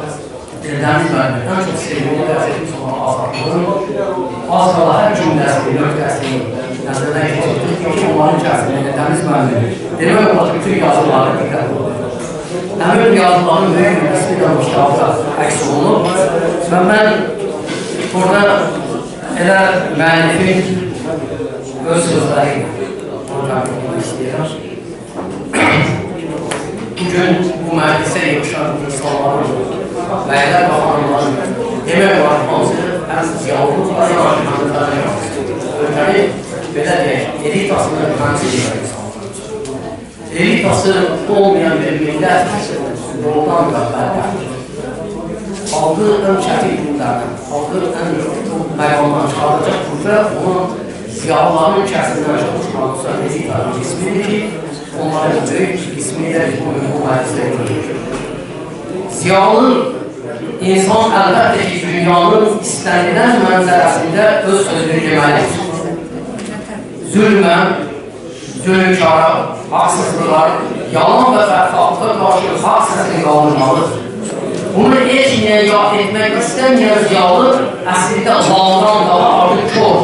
Eldəniz müəllimin ən çox sevdiğini dərsliyimiz olan azadlığın, az qala hər cümləsini, növ dərsliyini nəzərdən keçirdik ki, onların içərisində Eldəniz müəllimin demək olar bütün yazıları diqqətli olacaq. Həmin yazıların böyük bir qismi də müştahıda əks olunub və mən burada elə müəllifin öz sözləri oradan olmaq istəyirəm. Bugün bu məclisə yığışan insanların bəylər və xanımların demək olar hansı ən ziyavruq və ziyavruqlarına yaxşıdır. Ölkəni belə deyək, elitasını mühəndisi deyək insanlar. Elitası olmayan bir millət yoldan da bəlkədir. Aldığı ən çətin günlərdən, aldığı ən çox məqamdan çıxaracaq qüvvə onun ziyalıların ülkəsindən çalışmalısa elitlərin qismidir ki, onların böyük qismidir ki, bu mühüm məclisdə edilir. Ziyalı insan əlbəttə ki, dünyanın istənilən mənzərəsində öz sözünü deməlidir. Zülmə, zülmkara, haqsızlıqlar, yalan və fərqatlı qarşı haqsızlıqlar qalınmalıdır. Bunu heç nəyə yad etmək istəməyən ziyalı əslində bağdan da artıq çox.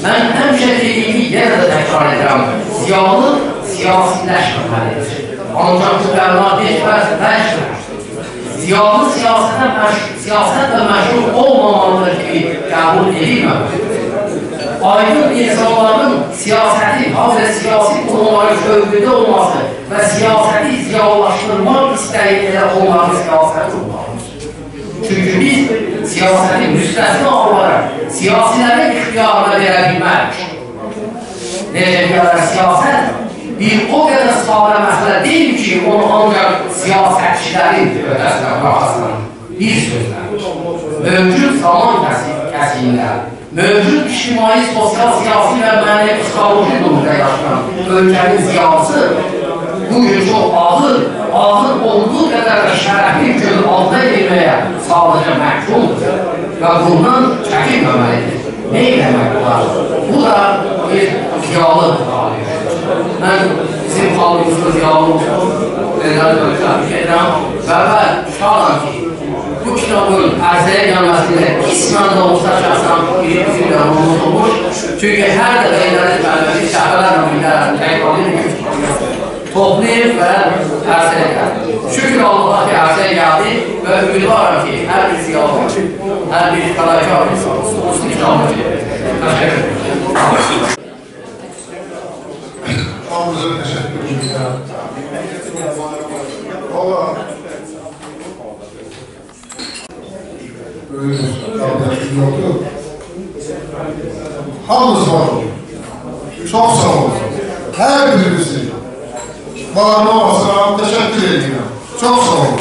Mən həmşə dediyimi yenə də təkrar edirəm. Ziyalı siyasiləşməlidir. Ancaq bu qəblar etməz, məşğul. Ziyalı siyasətlə məşğul olmamalıdır ki, qəbul edilməlidir. Aydın insanların siyasəti, hazır siyasi qurumların gövqüdə olması və siyasəti ziyalaşdırmaq istəyirlə onların siyasəti olmalıdır. Çünki biz siyasəti müstəsna olaraq siyasilərə ixtiyarına verə bilmək. Necə qədər siyasət bir o qədər sadə məsələ deyil ki, onu ancaq siyasətçilərin ödəsinə qarşısına bir sözlə. Mövcud zaman kəsiyində, mövcud ictimai, sosial, siyasi və mənəvi psixoloji durumda yaşanan ölkənin ziyası bugün çox ağır, ağır olduğu qədər şərəfin gözü alda edilməyə sadəcə məhkumdur və bundan çəkinməməlidir. Nə eləmək olar? Bu da bir ziyalıdır qalıyır. Mən bizim qalımızda ziyalıdır edəli ölkəlik edirəm və və şaham ki, bu kitabın ərzəyə gəlməsində qismən də olsa şəxsən bir bizim yanımız olmuş. Çünki hər dədə edəli bəlbəli şəhərlər müqələrlə təqalı mükəmdir. Toplayıb və ərsəyə gəldi. Şükür Allah ki, ərsəyə gəldi və ümidvarım ki, hər bir ziyalı, hər bir qalakar insan olsun, olsun ikramı edək. Təşəkkür edək. Hamımıza təşəkkür edək. Allah öz qardaşım yoxdur. Hamımız var olun. Çox sağ olun. Hər birimizi bağırma olsun, teşekkür ediyorum. Çok sağ olun.